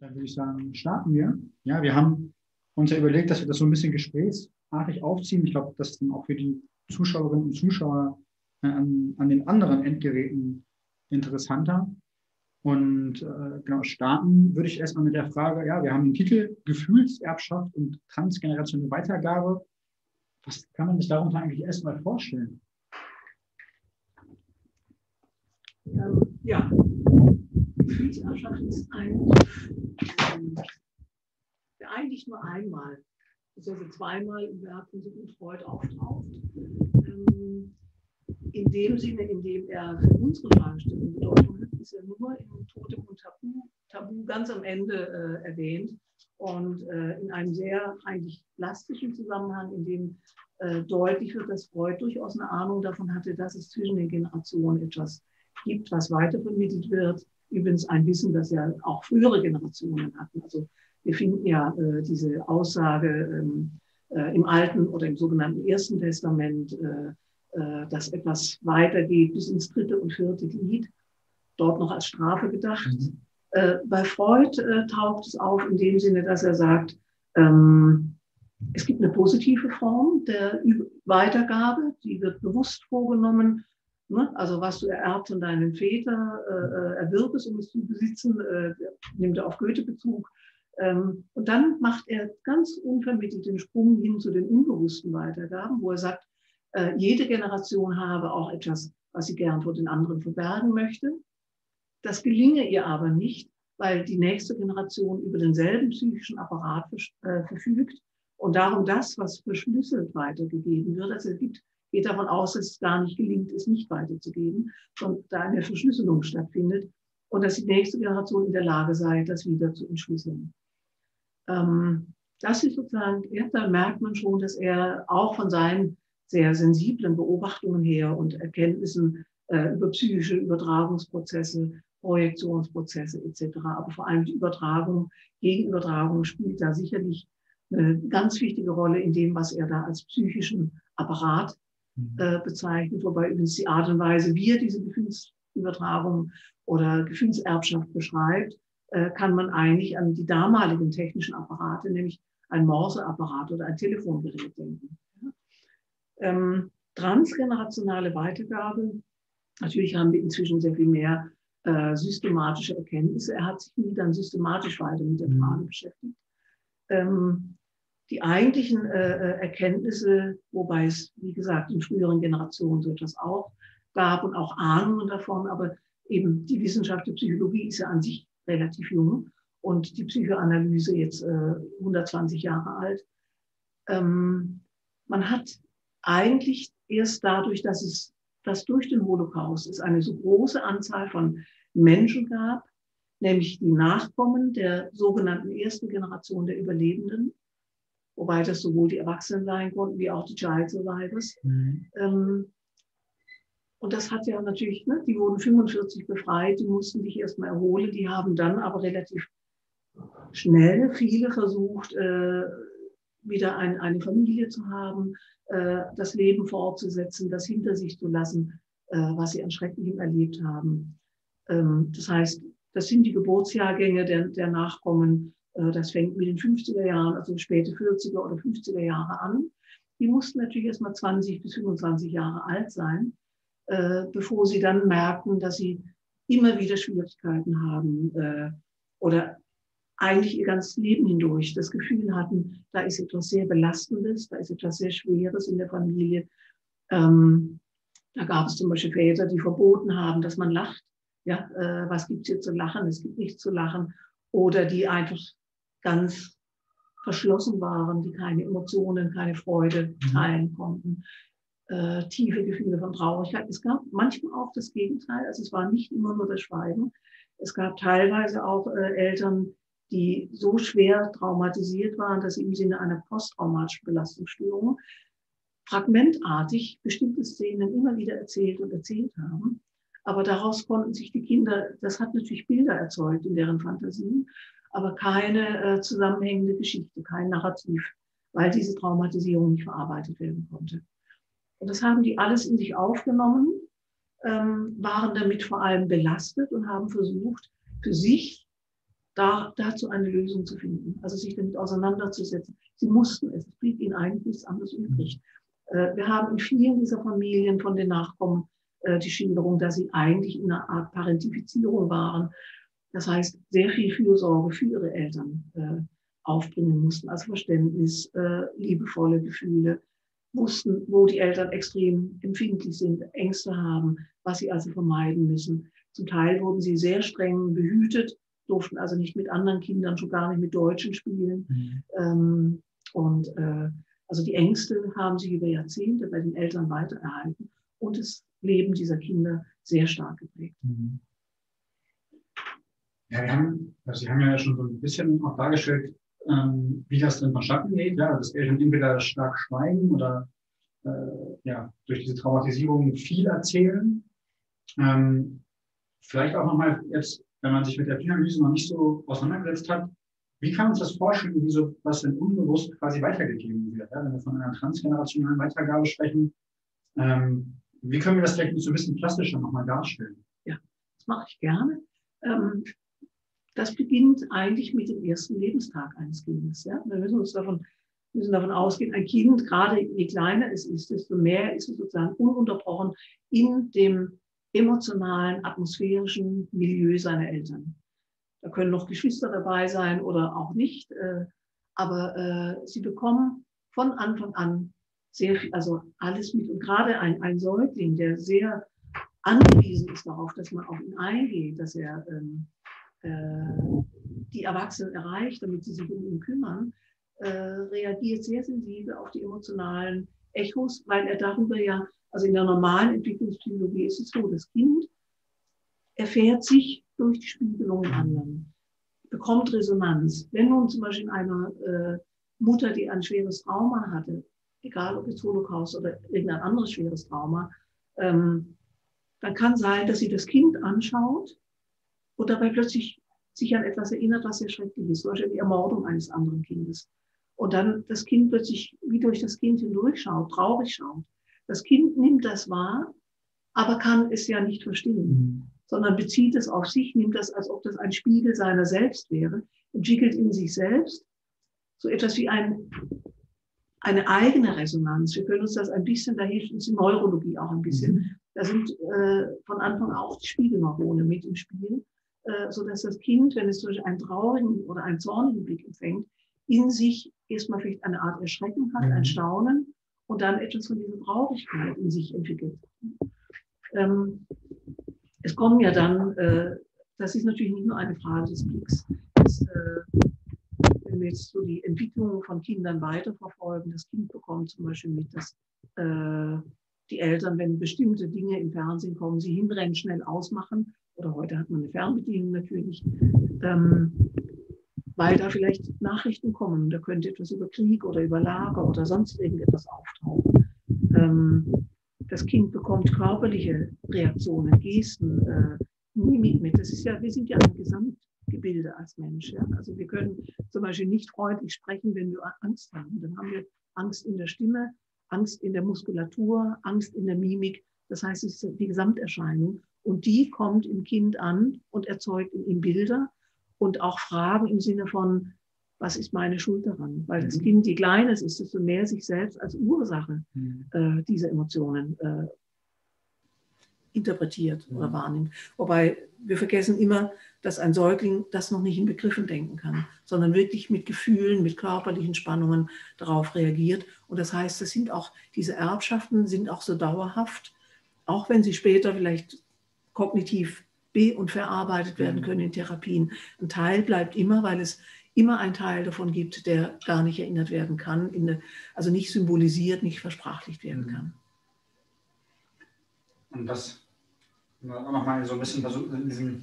Dann würde ich sagen, starten wir. Ja, wir haben uns ja überlegt, dass wir das so ein bisschen gesprächsartig aufziehen. Ich glaube, dass dann auch für die Zuschauerinnen und Zuschauer an den anderen Endgeräten interessanter. Und genau, starten würde ich erstmal mit der Frage, ja, wir haben den Titel Gefühlserbschaft und transgenerationelle Weitergabe. Was kann man sich darunter eigentlich erstmal vorstellen? Ja, Gefühlserbschaft ist eigentlich nur einmal, beziehungsweise zweimal im Werk von Sigmund Freud auftaucht. In dem Sinne, in dem er für unsere Fragestellung Bedeutung hat, ist er nur in Totem und Tabu ganz am Ende erwähnt und in einem sehr eigentlich plastischen Zusammenhang, in dem deutlich wird, dass Freud durchaus eine Ahnung davon hatte, dass es zwischen den Generationen etwas gibt, was weitervermittelt wird. Übrigens ein Wissen, das ja auch frühere Generationen hatten. Also wir finden ja diese Aussage im Alten oder im sogenannten Ersten Testament, dass etwas weitergeht bis ins dritte und vierte Glied, dort noch als Strafe gedacht. Mhm. Bei Freud taucht es auf in dem Sinne, dass er sagt, es gibt eine positive Form der Weitergabe, die wird bewusst vorgenommen. Ne? Also was du ererbst von deinen Vätern, erwirbst, um es zu besitzen, nimmt er auf Goethe Bezug. Und dann macht er ganz unvermittelt den Sprung hin zu den unbewussten Weitergaben, wo er sagt, jede Generation habe auch etwas, was sie gern vor den anderen verbergen möchte. Das gelinge ihr aber nicht, weil die nächste Generation über denselben psychischen Apparat verfügt und darum das, was verschlüsselt weitergegeben wird, also es geht davon aus, dass es gar nicht gelingt, es nicht weiterzugeben, sondern da eine Verschlüsselung stattfindet und dass die nächste Generation in der Lage sei, das wieder zu entschlüsseln. Das ist sozusagen, da merkt man schon, dass er auch von seinen sehr sensiblen Beobachtungen her und Erkenntnissen über psychische Übertragungsprozesse, Projektionsprozesse etc. Aber vor allem die Übertragung, Gegenübertragung spielt da sicherlich eine ganz wichtige Rolle in dem, was er da als psychischen Apparat bezeichnet. Wobei übrigens die Art und Weise, wie er diese Gefühlsübertragung oder Gefühlserbschaft beschreibt, kann man eigentlich an die damaligen technischen Apparate, nämlich ein Morseapparat oder ein Telefongerät denken. Transgenerationale Weitergabe. Natürlich haben wir inzwischen sehr viel mehr systematische Erkenntnisse. Er hat sich nie dann systematisch weiter mit der Frage beschäftigt. Die eigentlichen Erkenntnisse, wobei es, wie gesagt, in früheren Generationen so etwas auch gab und auch Ahnungen davon, aber eben die Wissenschaft der Psychologie ist ja an sich relativ jung und die Psychoanalyse jetzt 120 Jahre alt. Man hat eigentlich erst dadurch, dass durch den Holocaust es eine so große Anzahl von Menschen gab, nämlich die Nachkommen der sogenannten ersten Generation der Überlebenden, wobei das sowohl die Erwachsenen sein konnten, wie auch die Child Survivors. Und das hat ja natürlich, ne, die wurden 45 befreit, die mussten sich erstmal erholen, die haben dann aber relativ schnell viele versucht, wieder eine Familie zu haben, das Leben fortzusetzen, das hinter sich zu lassen, was sie an Schrecklichem erlebt haben. Das heißt, das sind die Geburtsjahrgänge der Nachkommen. Das fängt mit den 50er Jahren, also späte 40er oder 50er Jahre an. Die mussten natürlich erst mal 20 bis 25 Jahre alt sein, bevor sie dann merken, dass sie immer wieder Schwierigkeiten haben oder eigentlich ihr ganzes Leben hindurch das Gefühl hatten, da ist etwas sehr Belastendes, da ist etwas sehr Schweres in der Familie. Da gab es zum Beispiel Väter, die verboten haben, dass man lacht. Ja, was gibt es hier zu lachen? Es gibt nichts zu lachen. Oder die einfach ganz verschlossen waren, die keine Emotionen, keine Freude teilen konnten. Tiefe Gefühle von Traurigkeit. Es gab manchmal auch das Gegenteil. Also es war nicht immer nur das Schweigen. Es gab teilweise auch Eltern, die so schwer traumatisiert waren, dass sie im Sinne einer posttraumatischen Belastungsstörung fragmentartig bestimmte Szenen immer wieder erzählt haben. Aber daraus konnten sich die Kinder, das hat natürlich Bilder erzeugt in deren Fantasien, aber keine zusammenhängende Geschichte, kein Narrativ, weil diese Traumatisierung nicht verarbeitet werden konnte. Und das haben die alles in sich aufgenommen, waren damit vor allem belastet und haben versucht, für sich dazu eine Lösung zu finden, also sich damit auseinanderzusetzen. Sie mussten es blieb ihnen eigentlich nichts anderes übrig. Wir haben in vielen dieser Familien von den Nachkommen die Schilderung, dass sie eigentlich in einer Art Parentifizierung waren. Das heißt, sehr viel Fürsorge für ihre Eltern aufbringen mussten, also Verständnis, liebevolle Gefühle, wussten, wo die Eltern extrem empfindlich sind, Ängste haben, was sie also vermeiden müssen. Zum Teil wurden sie sehr streng behütet, durften also nicht mit anderen Kindern, schon gar nicht mit Deutschen spielen. Also die Ängste haben sich über Jahrzehnte bei den Eltern weiter erhalten und das Leben dieser Kinder sehr stark geprägt. Ja, Sie haben ja schon so ein bisschen auch dargestellt, wie das denn vonstatten geht, ja, dass Eltern entweder stark schweigen oder ja, durch diese Traumatisierung viel erzählen. Vielleicht auch nochmal jetzt, wenn man sich mit der Psychoanalyse noch nicht so auseinandergesetzt hat, wie kann uns das vorstellen, wie so was denn unbewusst quasi weitergegeben wird? Ja, wenn wir von einer transgenerationalen Weitergabe sprechen, wie können wir das vielleicht so ein bisschen plastischer nochmal darstellen? Ja, das mache ich gerne. Das beginnt eigentlich mit dem ersten Lebenstag eines Kindes. Ja? Wir müssen davon ausgehen, ein Kind, gerade je kleiner es ist, desto mehr ist es sozusagen ununterbrochen in dem emotionalen, atmosphärischen Milieu seiner Eltern. Da können noch Geschwister dabei sein oder auch nicht, aber sie bekommen von Anfang an sehr viel, also alles mit. Und gerade ein Säugling, der sehr angewiesen ist darauf, dass man auf ihn eingeht, dass er die Erwachsenen erreicht, damit sie sich um ihn kümmern, reagiert sehr sensibel auf die emotionalen Echos, weil er darüber ja, also in der normalen Entwicklungspsychologie ist es so, das Kind erfährt sich durch die Spiegelung anderen, bekommt Resonanz. Wenn nun zum Beispiel eine Mutter, die ein schweres Trauma hatte, egal ob jetzt Holocaust oder irgendein anderes schweres Trauma, dann kann sein, dass sie das Kind anschaut und dabei plötzlich sich an etwas erinnert, was sehr schrecklich ist, zum Beispiel die Ermordung eines anderen Kindes. Und dann das Kind plötzlich, wie durch das Kind hindurchschaut, traurig schaut. Das Kind nimmt das wahr, aber kann es ja nicht verstehen, sondern bezieht es auf sich, nimmt das, als ob das ein Spiegel seiner selbst wäre, entwickelt in sich selbst so etwas wie eine eigene Resonanz. Wir können uns das ein bisschen, da hilft uns die Neurologie auch ein bisschen. Da sind von Anfang an auch die Spiegelhormone mit im Spiel, sodass das Kind, wenn es durch einen traurigen oder einen zornigen Blick empfängt, in sich erstmal vielleicht eine Art Erschrecken hat, ein Staunen und dann etwas von dieser Traurigkeit in sich entwickelt. Es kommen ja dann, das ist natürlich nicht nur eine Frage des Blicks, dass, wenn wir jetzt so die Entwicklung von Kindern weiterverfolgen, das Kind bekommt zum Beispiel mit, dass die Eltern, wenn bestimmte Dinge im Fernsehen kommen, sie hinrennen, schnell ausmachen, oder heute hat man eine Fernbedienung natürlich, weil da vielleicht Nachrichten kommen, da könnte etwas über Krieg oder über Lager oder sonst irgendetwas auftauchen. Das Kind bekommt körperliche Reaktionen, Gesten, Mimik mit. Das ist ja, wir sind ja ein Gesamtgebilde als Mensch. Ja? Also wir können zum Beispiel nicht freundlich sprechen, wenn wir Angst haben. Dann haben wir Angst in der Stimme, Angst in der Muskulatur, Angst in der Mimik. Das heißt, es ist die Gesamterscheinung. Und die kommt im Kind an und erzeugt in ihm Bilder und auch Fragen im Sinne von, was ist meine Schuld daran? Weil das Kind, je kleiner es ist, desto mehr sich selbst als Ursache dieser Emotionen interpretiert oder wahrnimmt. Wobei wir vergessen immer, dass ein Säugling das noch nicht in Begriffen denken kann, sondern wirklich mit Gefühlen, mit körperlichen Spannungen darauf reagiert. Und das heißt, das sind auch, diese Erbschaften sind auch so dauerhaft, auch wenn sie später vielleicht kognitiv be- und verarbeitet werden können in Therapien. Ein Teil bleibt immer, weil es immer einen Teil davon gibt, der gar nicht erinnert werden kann, also nicht symbolisiert, nicht versprachlicht werden kann. Und das auch nochmal so ein bisschen versucht, in diesem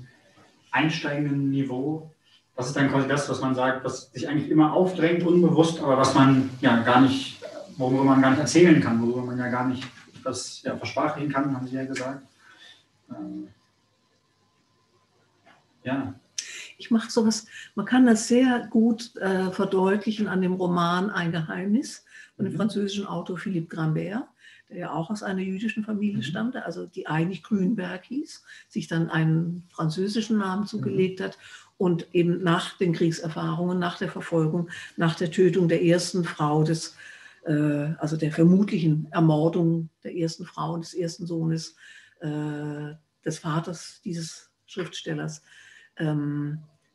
einsteigenden Niveau, das ist dann quasi das, was man sagt, was sich eigentlich immer aufdrängt, unbewusst, aber was man ja gar nicht, worüber man gar nicht erzählen kann, worüber man ja gar nicht das ja, versprachlichen kann, haben Sie ja gesagt. Ja. Ich mache sowas, man kann das sehr gut verdeutlichen an dem Roman Ein Geheimnis von dem französischen Autor Philippe Grimbert. der ja auch aus einer jüdischen Familie stammte, also die eigentlich Grünberg hieß, sich dann einen französischen Namen zugelegt hat und eben nach den Kriegserfahrungen, nach der Verfolgung, nach der Tötung der ersten Frau des, also der vermutlichen Ermordung der ersten Frau und des ersten Sohnes des Vaters dieses Schriftstellers,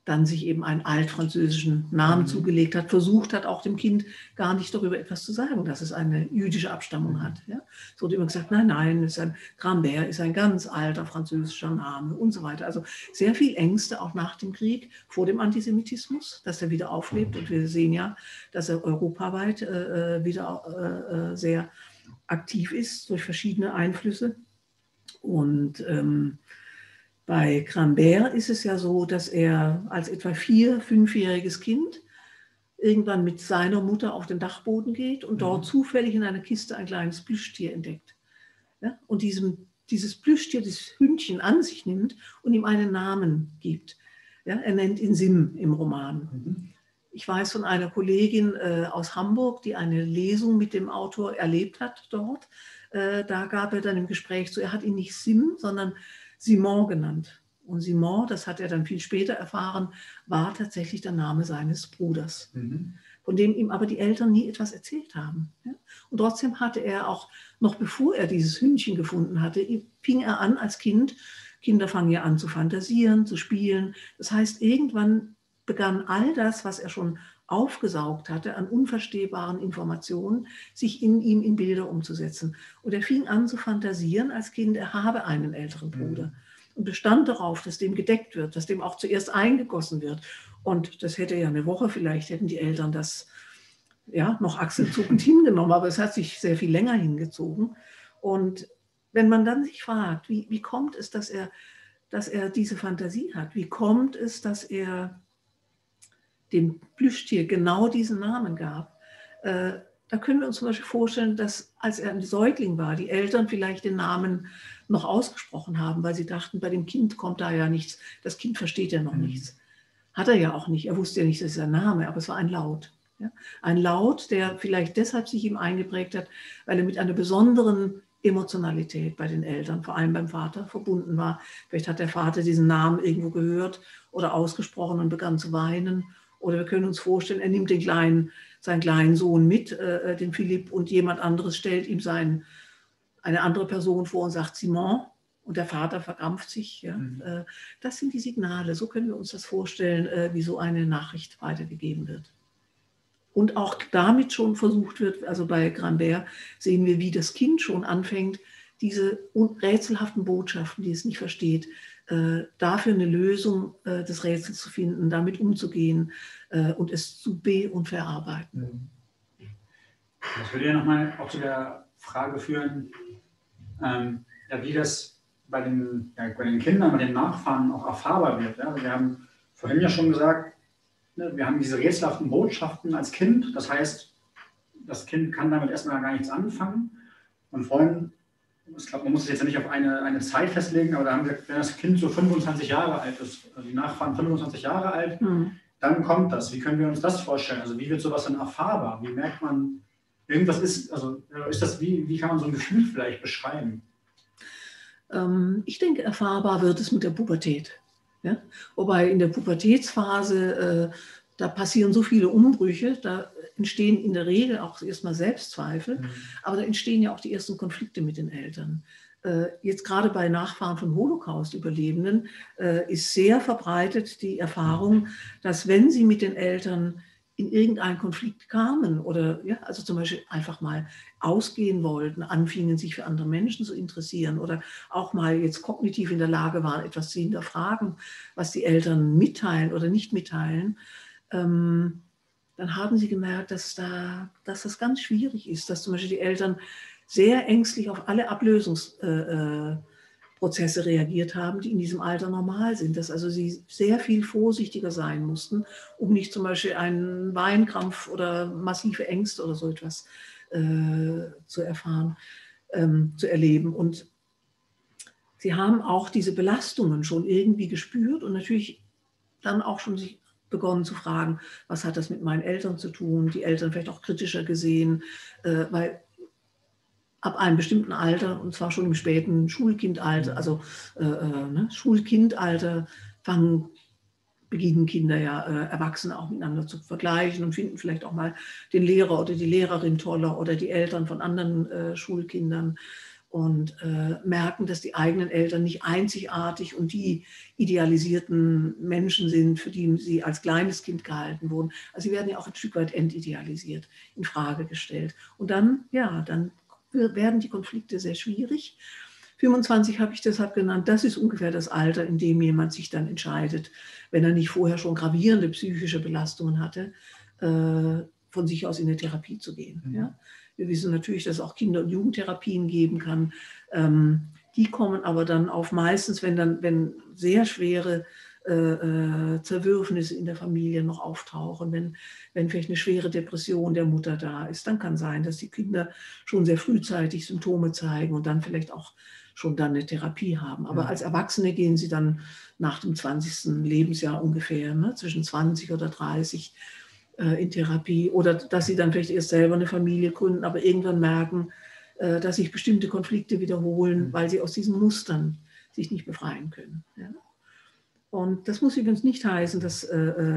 dann sich eben einen altfranzösischen Namen zugelegt hat, versucht hat, auch dem Kind gar nicht darüber etwas zu sagen, dass es eine jüdische Abstammung hat. Ja? Es wurde immer gesagt, nein, nein, ist ein Grimbert ist ein ganz alter französischer Name und so weiter. Also sehr viel Ängste auch nach dem Krieg, vor dem Antisemitismus, dass er wieder auflebt. Und wir sehen ja, dass er europaweit wieder sehr aktiv ist durch verschiedene Einflüsse. Und bei Grimbert ist es ja so, dass er als etwa 4-, 5-jähriges Kind irgendwann mit seiner Mutter auf den Dachboden geht und dort zufällig in einer Kiste ein kleines Plüschtier entdeckt. Ja? Und dieses Plüschtier, das Hündchen an sich nimmt und ihm einen Namen gibt. Ja? Er nennt ihn Sim im Roman. Ich weiß von einer Kollegin aus Hamburg, die eine Lesung mit dem Autor erlebt hat dort. Da gab er dann im Gespräch zu, er hat ihn nicht Sim, sondern Simon genannt. Und Simon, das hat er dann viel später erfahren, war tatsächlich der Name seines Bruders, von dem ihm aber die Eltern nie etwas erzählt haben. Und trotzdem hatte er auch, noch bevor er dieses Hündchen gefunden hatte, fing er an als Kind, Kinder fangen ja an zu fantasieren, zu spielen. Das heißt, irgendwann begann all das, was er schon aufgesaugt hatte an unverstehbaren Informationen, sich in ihm in Bilder umzusetzen. Und er fing an zu fantasieren als Kind, er habe einen älteren Bruder und bestand darauf, dass dem gedeckt wird, dass dem auch zuerst eingegossen wird. Und das hätte ja eine Woche, vielleicht hätten die Eltern das ja noch achselzuckend hingenommen, aber es hat sich sehr viel länger hingezogen. Und wenn man dann sich fragt, wie kommt es, dass er diese Fantasie hat? Wie kommt es, dass er dem Plüschtier genau diesen Namen gab? Da können wir uns zum Beispiel vorstellen, dass als er ein Säugling war, die Eltern vielleicht den Namen noch ausgesprochen haben, weil sie dachten, bei dem Kind kommt da ja nichts, das Kind versteht ja noch nichts. Hat er ja auch nicht, er wusste ja nicht, das ist ein Name, aber es war ein Laut. Ja? Ein Laut, der vielleicht deshalb sich ihm eingeprägt hat, weil er mit einer besonderen Emotionalität bei den Eltern, vor allem beim Vater, verbunden war. Vielleicht hat der Vater diesen Namen irgendwo gehört oder ausgesprochen und begann zu weinen. Oder wir können uns vorstellen, er nimmt seinen kleinen Sohn mit, den Philipp, und jemand anderes stellt ihm eine andere Person vor und sagt Simon, und der Vater verkrampft sich. Ja? Das sind die Signale, so können wir uns das vorstellen, wie so eine Nachricht weitergegeben wird. Und auch damit schon versucht wird, also bei Grimbert sehen wir, wie das Kind schon anfängt, diese rätselhaften Botschaften, die es nicht versteht, dafür eine Lösung des Rätsels zu finden, damit umzugehen und es zu und verarbeiten. Das würde ja nochmal auch zu der Frage führen, wie das bei den Kindern, bei den Nachfahren auch erfahrbar wird. Ja? Wir haben vorhin ja schon gesagt, ne, wir haben diese rätselhaften Botschaften als Kind. Das heißt, das Kind kann damit erstmal gar nichts anfangen. Und vorhin, ich glaube, man muss es jetzt ja nicht auf eine Zeit festlegen, aber da haben wir gesagt, wenn das Kind so 25 Jahre alt ist, also die Nachfahren 25 Jahre alt, dann kommt das. Wie können wir uns das vorstellen? Also wie wird sowas dann erfahrbar? Wie merkt man, irgendwas ist, also ist das, wie kann man so ein Gefühl vielleicht beschreiben? Ich denke, erfahrbar wird es mit der Pubertät. Ja? Wobei in der Pubertätsphase, da passieren so viele Umbrüche, da entstehen in der Regel auch erstmal Selbstzweifel, aber da entstehen ja auch die ersten Konflikte mit den Eltern. Jetzt gerade bei Nachfahren von Holocaust-Überlebenden ist sehr verbreitet die Erfahrung, dass wenn sie mit den Eltern in irgendeinen Konflikt kamen oder ja, also zum Beispiel einfach mal ausgehen wollten, anfingen sich für andere Menschen zu interessieren oder auch mal jetzt kognitiv in der Lage waren, etwas zu hinterfragen, was die Eltern mitteilen oder nicht mitteilen, dann haben sie gemerkt, dass das ganz schwierig ist, dass zum Beispiel die Eltern sehr ängstlich auf alle Ablösungsprozesse reagiert haben, die in diesem Alter normal sind. Dass also sie sehr viel vorsichtiger sein mussten, um nicht zum Beispiel einen Weinkrampf oder massive Ängste oder so etwas zu erleben. Und sie haben auch diese Belastungen schon irgendwie gespürt und natürlich dann auch schon sich begonnen zu fragen, was hat das mit meinen Eltern zu tun, die Eltern vielleicht auch kritischer gesehen, weil ab einem bestimmten Alter, und zwar schon im späten Schulkindalter, also Schulkindalter, beginnen Kinder ja, Erwachsene auch miteinander zu vergleichen und finden vielleicht auch mal den Lehrer oder die Lehrerin toller oder die Eltern von anderen Schulkindern und merken, dass die eigenen Eltern nicht einzigartig und die idealisierten Menschen sind, für die sie als kleines Kind gehalten wurden. Also sie werden ja auch ein Stück weit entidealisiert, in Frage gestellt. Und dann, ja, dann werden die Konflikte sehr schwierig. 25 habe ich deshalb genannt, das ist ungefähr das Alter, in dem jemand sich dann entscheidet, wenn er nicht vorher schon gravierende psychische Belastungen hatte, von sich aus in eine Therapie zu gehen. Ja? Wir wissen natürlich, dass es auch Kinder- und Jugendtherapien geben kann. Die kommen aber dann auf meistens, wenn sehr schwere Zerwürfnisse in der Familie noch auftauchen, wenn vielleicht eine schwere Depression der Mutter da ist, dann kann sein, dass die Kinder schon sehr frühzeitig Symptome zeigen und dann vielleicht auch schon dann eine Therapie haben. Aber als Erwachsene gehen sie dann nach dem 20. Lebensjahr ungefähr, ne, zwischen 20 oder 30 in Therapie, oder dass sie dann vielleicht erst selber eine Familie gründen, aber irgendwann merken, dass sich bestimmte Konflikte wiederholen, weil sie aus diesen Mustern sich nicht befreien können. Ja. Und das muss übrigens nicht heißen, dass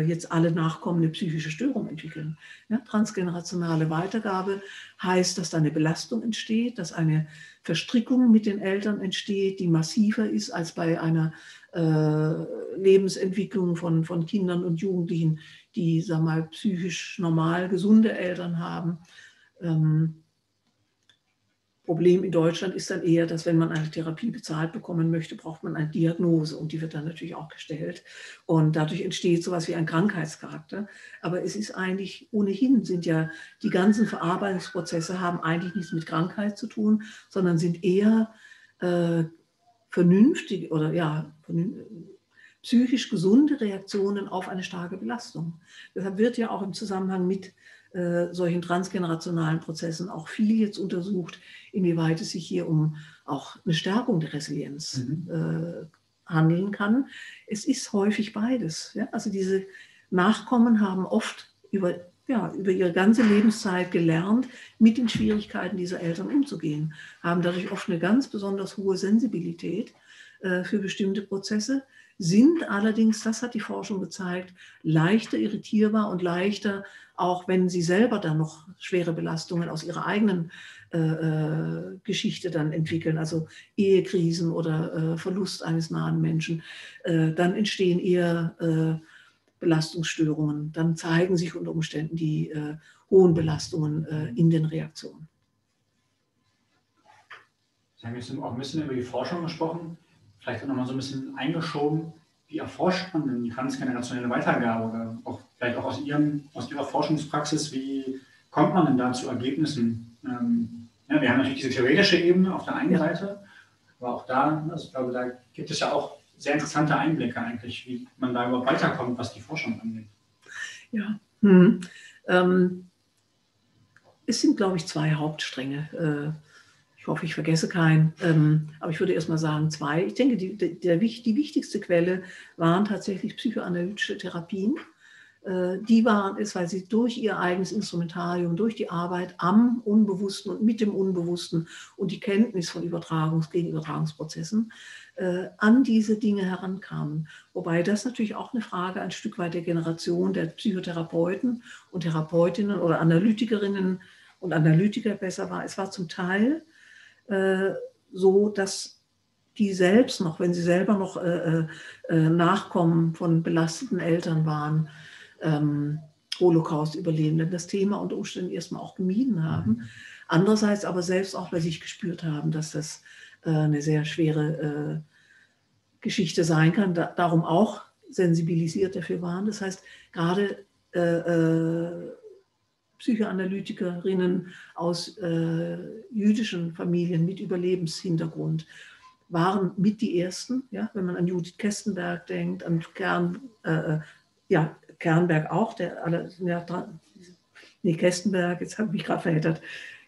jetzt alle Nachkommen eine psychische Störung entwickeln. Ja, transgenerationale Weitergabe heißt, dass da eine Belastung entsteht, dass eine Verstrickung mit den Eltern entsteht, die massiver ist als bei einer Lebensentwicklung von Kindern und Jugendlichen, die, sag mal, psychisch normal gesunde Eltern haben. Problem in Deutschland ist dann eher, dass wenn man eine Therapie bezahlt bekommen möchte, braucht man eine Diagnose, und die wird dann natürlich auch gestellt. Und dadurch entsteht sowas wie ein Krankheitscharakter. Aber es ist eigentlich, ohnehin sind ja die ganzen Verarbeitungsprozesse, haben eigentlich nichts mit Krankheit zu tun, sondern sind eher vernünftige oder ja, psychisch gesunde Reaktionen auf eine starke Belastung. Deshalb wird ja auch im Zusammenhang mit solchen transgenerationalen Prozessen auch viel jetzt untersucht, inwieweit es sich hier um auch eine Stärkung der Resilienz handeln kann. Es ist häufig beides. Ja? Also diese Nachkommen haben oft über ihre ganze Lebenszeit gelernt, mit den Schwierigkeiten dieser Eltern umzugehen, haben dadurch oft eine ganz besonders hohe Sensibilität für bestimmte Prozesse, sind allerdings, das hat die Forschung gezeigt, leichter irritierbar und leichter, auch wenn sie selber dann noch schwere Belastungen aus ihrer eigenen Geschichte dann entwickeln, also Ehekrisen oder Verlust eines nahen Menschen, dann entstehen eher Belastungsstörungen. Dann zeigen sich unter Umständen die hohen Belastungen in den Reaktionen. Sie haben jetzt auch ein bisschen über die Forschung gesprochen. Vielleicht auch nochmal so ein bisschen eingeschoben, wie erforscht man denn die transgenerationelle Weitergabe? Auch, vielleicht auch aus Ihrer Forschungspraxis, wie kommt man denn da zu Ergebnissen? Ja, wir haben natürlich diese theoretische Ebene auf der einen Seite, aber auch da, also ich glaube, da gibt es ja auch sehr interessante Einblicke eigentlich, wie man da überhaupt weiterkommt, was die Forschung angeht. Ja, es sind, glaube ich, zwei Hauptstränge. Ich hoffe, ich vergesse keinen, aber ich würde erst mal sagen zwei. Ich denke, die wichtigste Quelle waren tatsächlich psychoanalytische Therapien. Die waren es, weil sie durch ihr eigenes Instrumentarium, durch die Arbeit am Unbewussten und mit dem Unbewussten und die Kenntnis von Übertragungsprozessen an diese Dinge herankamen. Wobei das natürlich auch eine Frage ein Stück weit der Generation der Psychotherapeuten und Therapeutinnen oder Analytikerinnen und Analytiker besser war. Es war zum Teil so, dass die selbst noch, wenn sie selber noch Nachkommen von belasteten Eltern waren, Holocaust-Überlebenden, das Thema unter Umständen erstmal auch gemieden haben. Andererseits aber selbst auch bei sich gespürt haben, dass das eine sehr schwere Geschichte sein kann, darum auch sensibilisiert dafür waren. Das heißt, gerade Psychoanalytikerinnen aus jüdischen Familien mit Überlebenshintergrund waren mit die ersten. Ja? Wenn man an Judith Kestenberg denkt, an Kernberg auch, Kestenberg, jetzt habe ich mich gerade verheddert.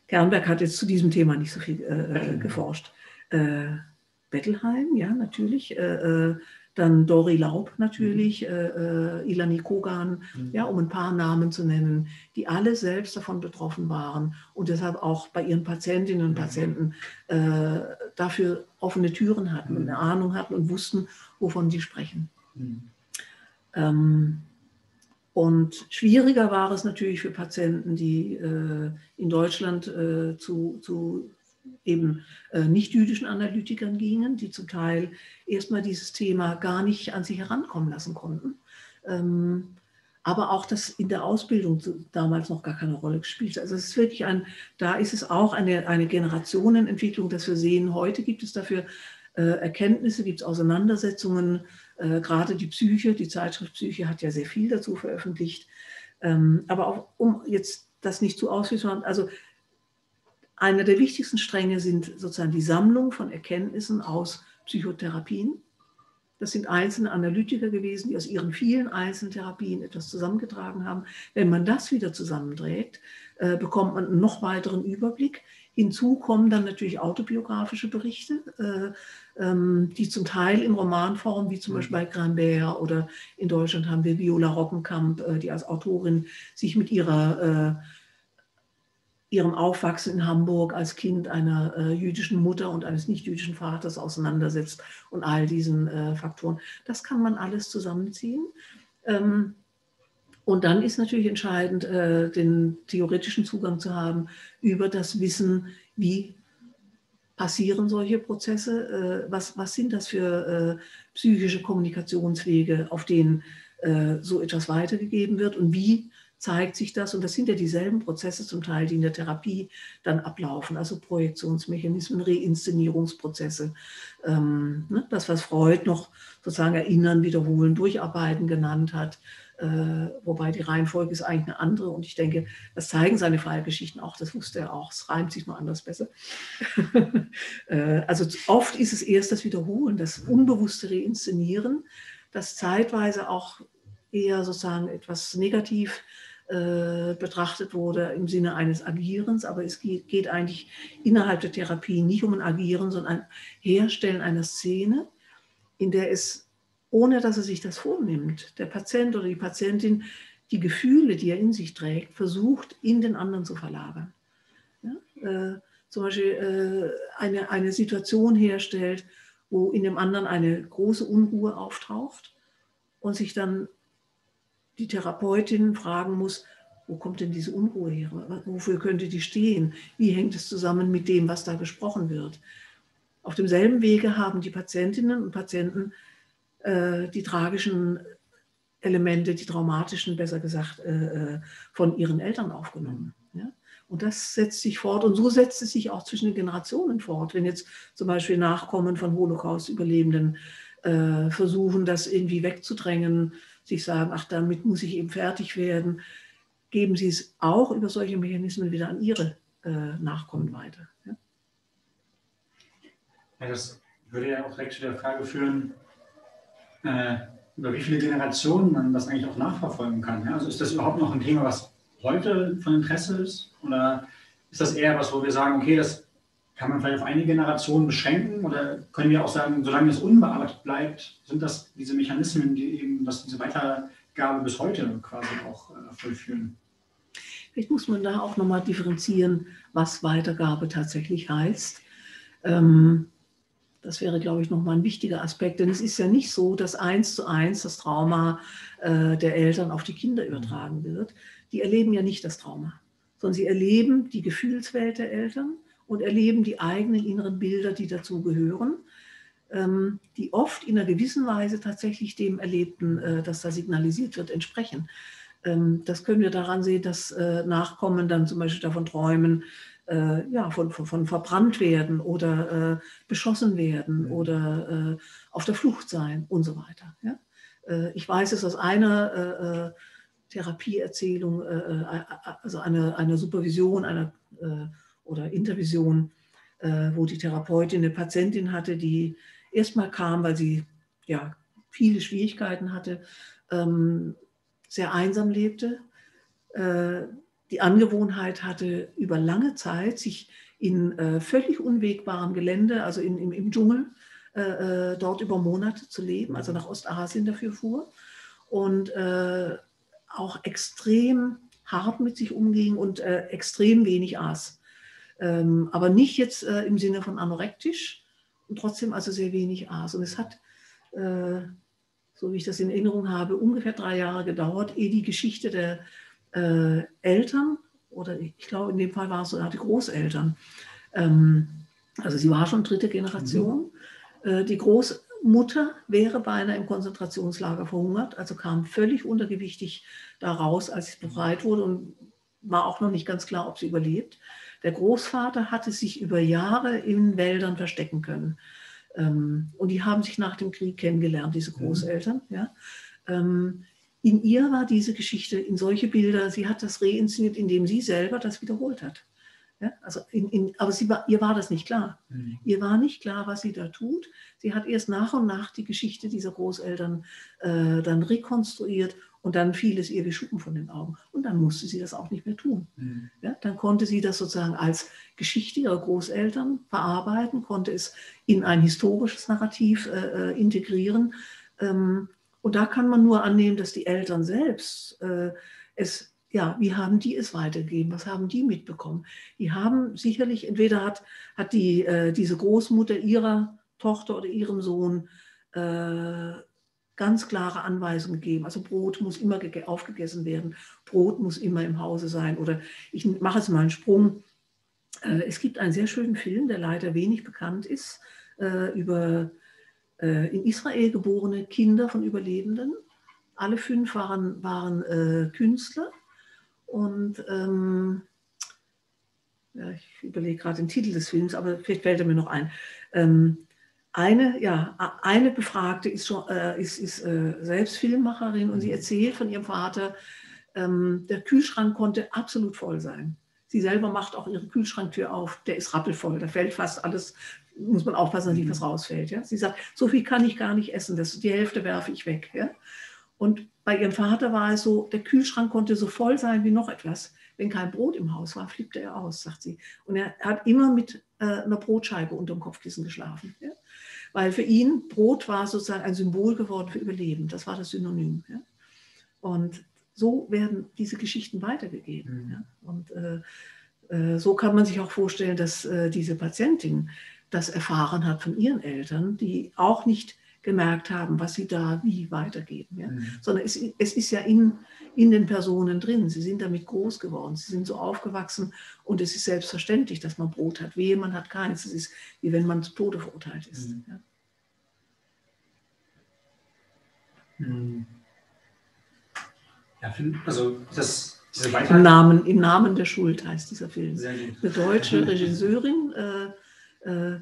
Kernberg hat jetzt zu diesem Thema nicht so viel geforscht. Bettelheim, ja, natürlich. dann Dori Laub natürlich, Ilani Kogan, ja, um ein paar Namen zu nennen, die alle selbst davon betroffen waren und deshalb auch bei ihren Patientinnen und Patienten dafür offene Türen hatten, eine Ahnung hatten und wussten, wovon sie sprechen. Und schwieriger war es natürlich für Patienten, die in Deutschland zu eben nicht-jüdischen Analytikern gingen, die zum Teil erstmal dieses Thema gar nicht an sich herankommen lassen konnten. Aber auch das in der Ausbildung damals noch gar keine Rolle gespielt. Also es ist wirklich da ist es auch eine Generationenentwicklung, dass wir sehen, heute gibt es dafür Erkenntnisse, gibt es Auseinandersetzungen, gerade die Psyche, die Zeitschrift Psyche hat ja sehr viel dazu veröffentlicht. Aber auch, um jetzt das nicht zu ausführlich zu machen, also einer der wichtigsten Stränge sind sozusagen die Sammlung von Erkenntnissen aus Psychotherapien. Das sind einzelne Analytiker gewesen, die aus ihren vielen einzelnen Therapien etwas zusammengetragen haben. Wenn man das wieder zusammenträgt, bekommt man einen noch weiteren Überblick. Hinzu kommen dann natürlich autobiografische Berichte, die zum Teil in Romanform, wie zum Beispiel bei Grimbert, oder in Deutschland haben wir Viola Rockenkamp, die als Autorin sich mit ihrem Aufwachsen in Hamburg als Kind einer jüdischen Mutter und eines nicht-jüdischen Vaters auseinandersetzt und all diesen Faktoren. Das kann man alles zusammenziehen. Und dann ist natürlich entscheidend, den theoretischen Zugang zu haben über das Wissen, wie passieren solche Prozesse, was sind das für psychische Kommunikationswege, auf denen so etwas weitergegeben wird und wie zeigt sich das. Und das sind ja dieselben Prozesse zum Teil, die in der Therapie dann ablaufen, also Projektionsmechanismen, Reinszenierungsprozesse. Das, was Freud noch sozusagen erinnern, wiederholen, durcharbeiten genannt hat, wobei die Reihenfolge ist eigentlich eine andere. Und ich denke, das zeigen seine Fallgeschichten auch, das wusste er auch, es reimt sich mal anders besser. Also oft ist es erst das Wiederholen, das unbewusste Reinszenieren, das zeitweise auch eher sozusagen etwas negativ betrachtet wurde im Sinne eines Agierens, aber es geht eigentlich innerhalb der Therapie nicht um ein Agieren, sondern ein Herstellen einer Szene, in der es, ohne dass er sich das vornimmt, der Patient oder die Patientin die Gefühle, die er in sich trägt, versucht, in den anderen zu verlagern. Ja? Zum Beispiel eine Situation herstellt, wo in dem anderen eine große Unruhe auftaucht und sich dann die Therapeutin fragen muss, wo kommt denn diese Unruhe her? Wofür könnte die stehen? Wie hängt es zusammen mit dem, was da gesprochen wird? Auf demselben Wege haben die Patientinnen und Patienten die tragischen Elemente, die traumatischen, besser gesagt, von ihren Eltern aufgenommen. Ja? Und das setzt sich fort. Und so setzt es sich auch zwischen den Generationen fort. Wenn jetzt zum Beispiel Nachkommen von Holocaust-Überlebenden versuchen, das irgendwie wegzudrängen, sich sagen, ach, damit muss ich eben fertig werden, geben sie es auch über solche Mechanismen wieder an ihre Nachkommen weiter. Ja? Ja, das würde ja auch direkt zu der Frage führen, über wie viele Generationen man das eigentlich auch nachverfolgen kann. Ja? Also ist das überhaupt noch ein Thema, was heute von Interesse ist? Oder ist das eher was, wo wir sagen, okay, das kann man vielleicht auf eine Generation beschränken? Oder können wir auch sagen, solange es unbearbeitet bleibt, sind das diese Mechanismen, die eben diese Weitergabe bis heute quasi auch vollführen? Vielleicht muss man da auch nochmal differenzieren, was Weitergabe tatsächlich heißt. Das wäre, glaube ich, nochmal ein wichtiger Aspekt. Denn es ist ja nicht so, dass 1:1 das Trauma der Eltern auf die Kinder übertragen wird. Die erleben ja nicht das Trauma, sondern sie erleben die Gefühlswelt der Eltern und erleben die eigenen inneren Bilder, die dazu gehören, die oft in einer gewissen Weise tatsächlich dem Erlebten, das da signalisiert wird, entsprechen. Das können wir daran sehen, dass Nachkommen dann zum Beispiel davon träumen, ja, von verbrannt werden oder beschossen werden oder auf der Flucht sein und so weiter. Ja? Ich weiß es aus einer Therapieerzählung, also einer Supervision, oder Intervision, wo die Therapeutin eine Patientin hatte, die erstmal kam, weil sie ja viele Schwierigkeiten hatte, sehr einsam lebte, die Angewohnheit hatte, über lange Zeit sich in völlig unwegbaren Gelände, also im Dschungel, dort über Monate zu leben, also nach Ostasien dafür fuhr und auch extrem hart mit sich umging und extrem wenig aß. Aber nicht jetzt im Sinne von anorektisch und trotzdem also sehr wenig aß. Und es hat, so wie ich das in Erinnerung habe, ungefähr 3 Jahre gedauert, ehe die Geschichte der Eltern, oder ich glaube in dem Fall war es sogar die Großeltern, also sie war schon 3. Generation, die Großmutter wäre beinahe im Konzentrationslager verhungert, also kam völlig untergewichtig da raus, als sie befreit wurde und war auch noch nicht ganz klar, ob sie überlebt. Der Großvater hatte sich über Jahre in Wäldern verstecken können. Und die haben sich nach dem Krieg kennengelernt, diese Großeltern. Ja. In ihr war diese Geschichte, in solche Bilder, sie hat das reinszeniert, indem sie selber das wiederholt hat. Ja, also aber ihr war das nicht klar. Ihr war nicht klar, was sie da tut. Sie hat erst nach und nach die Geschichte dieser Großeltern dann rekonstruiert und dann fiel es ihr wie Schuppen von den Augen. Und dann musste sie das auch nicht mehr tun. Ja, dann konnte sie das sozusagen als Geschichte ihrer Großeltern verarbeiten, konnte es in ein historisches Narrativ integrieren. Und da kann man nur annehmen, dass die Eltern selbst es... Ja, wie haben die es weitergegeben? Was haben die mitbekommen? Die haben sicherlich, entweder hat diese Großmutter ihrer Tochter oder ihrem Sohn ganz klare Anweisungen gegeben. Also Brot muss immer aufgegessen werden, Brot muss immer im Hause sein. Oder ich mache jetzt mal einen Sprung. Es gibt einen sehr schönen Film, der leider wenig bekannt ist, über in Israel geborene Kinder von Überlebenden. Alle 5 waren Künstler. Und ja, ich überlege gerade den Titel des Films, aber vielleicht fällt er mir noch ein. Eine Befragte ist selbst Filmemacherin und sie erzählt von ihrem Vater, der Kühlschrank konnte absolut voll sein. Sie selber macht auch ihre Kühlschranktür auf, der ist rappelvoll, da fällt fast alles, muss man aufpassen, dass nicht was rausfällt. Ja? Sie sagt, so viel kann ich gar nicht essen, die Hälfte werfe ich weg. Ja? Und bei ihrem Vater war es so, der Kühlschrank konnte so voll sein wie noch etwas. Wenn kein Brot im Haus war, flippte er aus, sagt sie. Und er hat immer mit einer Brotscheibe unterm Kopfkissen geschlafen. Ja? Weil für ihn Brot war sozusagen ein Symbol geworden für Überleben. Das war das Synonym. Ja? Und so werden diese Geschichten weitergegeben. Ja? Und so kann man sich auch vorstellen, dass diese Patientin das erfahren hat von ihren Eltern, die auch nicht gemerkt haben, was sie da wie weitergeben. Ja? Sondern es ist ja in den Personen drin. Sie sind damit groß geworden, sie sind so aufgewachsen und es ist selbstverständlich, dass man Brot hat. Wehe, man hat keins. Es ist, wie wenn man zu Tode verurteilt ist. Ja? Ja, also Im Namen der Schuld heißt dieser Film. Eine deutsche Regisseurin,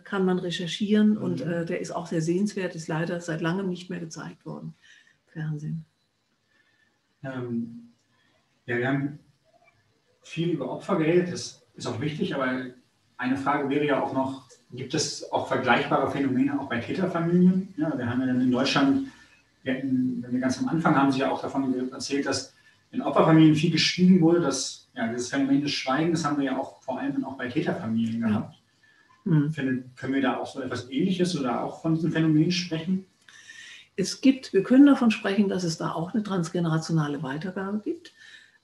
kann man recherchieren und der ist auch sehr sehenswert, ist leider seit langem nicht mehr gezeigt worden im Fernsehen. Ja, wir haben viel über Opfer geredet, das ist auch wichtig, aber eine Frage wäre ja auch noch, gibt es auch vergleichbare Phänomene auch bei Täterfamilien? Ja, wir haben ja dann in Deutschland, wenn wir ganz am Anfang haben Sie ja auch davon erzählt, dass in Opferfamilien viel geschwiegen wurde, dass ja, dieses Phänomen des Schweigens haben wir ja auch vor allem auch bei Täterfamilien gehabt. Können wir da auch so etwas Ähnliches oder auch von diesem Phänomen sprechen? Wir können davon sprechen, dass es da auch eine transgenerationale Weitergabe gibt.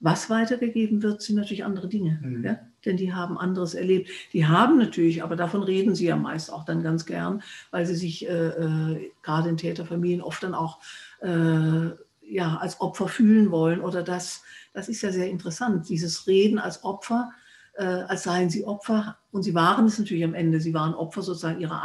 Was weitergegeben wird, sind natürlich andere Dinge, ja? Denn die haben anderes erlebt. Die haben natürlich, aber davon reden sie ja meist auch dann ganz gern, weil sie sich gerade in Täterfamilien oft dann auch als Opfer fühlen wollen. Oder das ist ja sehr interessant, dieses Reden als Opfer, als seien sie Opfer, und sie waren es natürlich am Ende, sie waren Opfer sozusagen ihres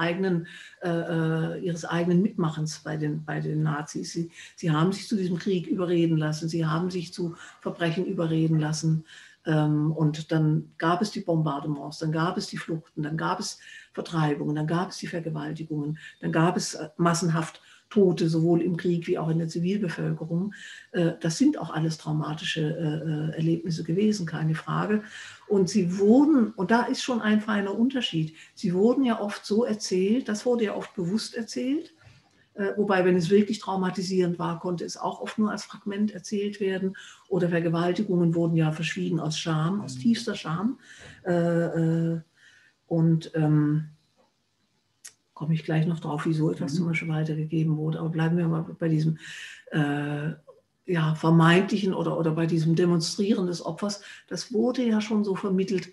eigenen Mitmachens bei den Nazis. Sie haben sich zu diesem Krieg überreden lassen, sie haben sich zu Verbrechen überreden lassen und dann gab es die Bombardements, dann gab es die Fluchten, dann gab es Vertreibungen, dann gab es die Vergewaltigungen, dann gab es massenhaft Tote, sowohl im Krieg wie auch in der Zivilbevölkerung. Das sind auch alles traumatische Erlebnisse gewesen, keine Frage. Und sie wurden, und da ist schon ein feiner Unterschied, sie wurden ja oft so erzählt, das wurde ja oft bewusst erzählt, wobei, wenn es wirklich traumatisierend war, konnte es auch oft nur als Fragment erzählt werden. Oder Vergewaltigungen wurden ja verschwiegen aus Scham, aus tiefster Scham. Und komme ich gleich noch drauf, wieso etwas zum Beispiel weitergegeben wurde. Aber bleiben wir mal bei diesem vermeintlichen oder bei diesem Demonstrieren des Opfers. Das wurde ja schon so vermittelt,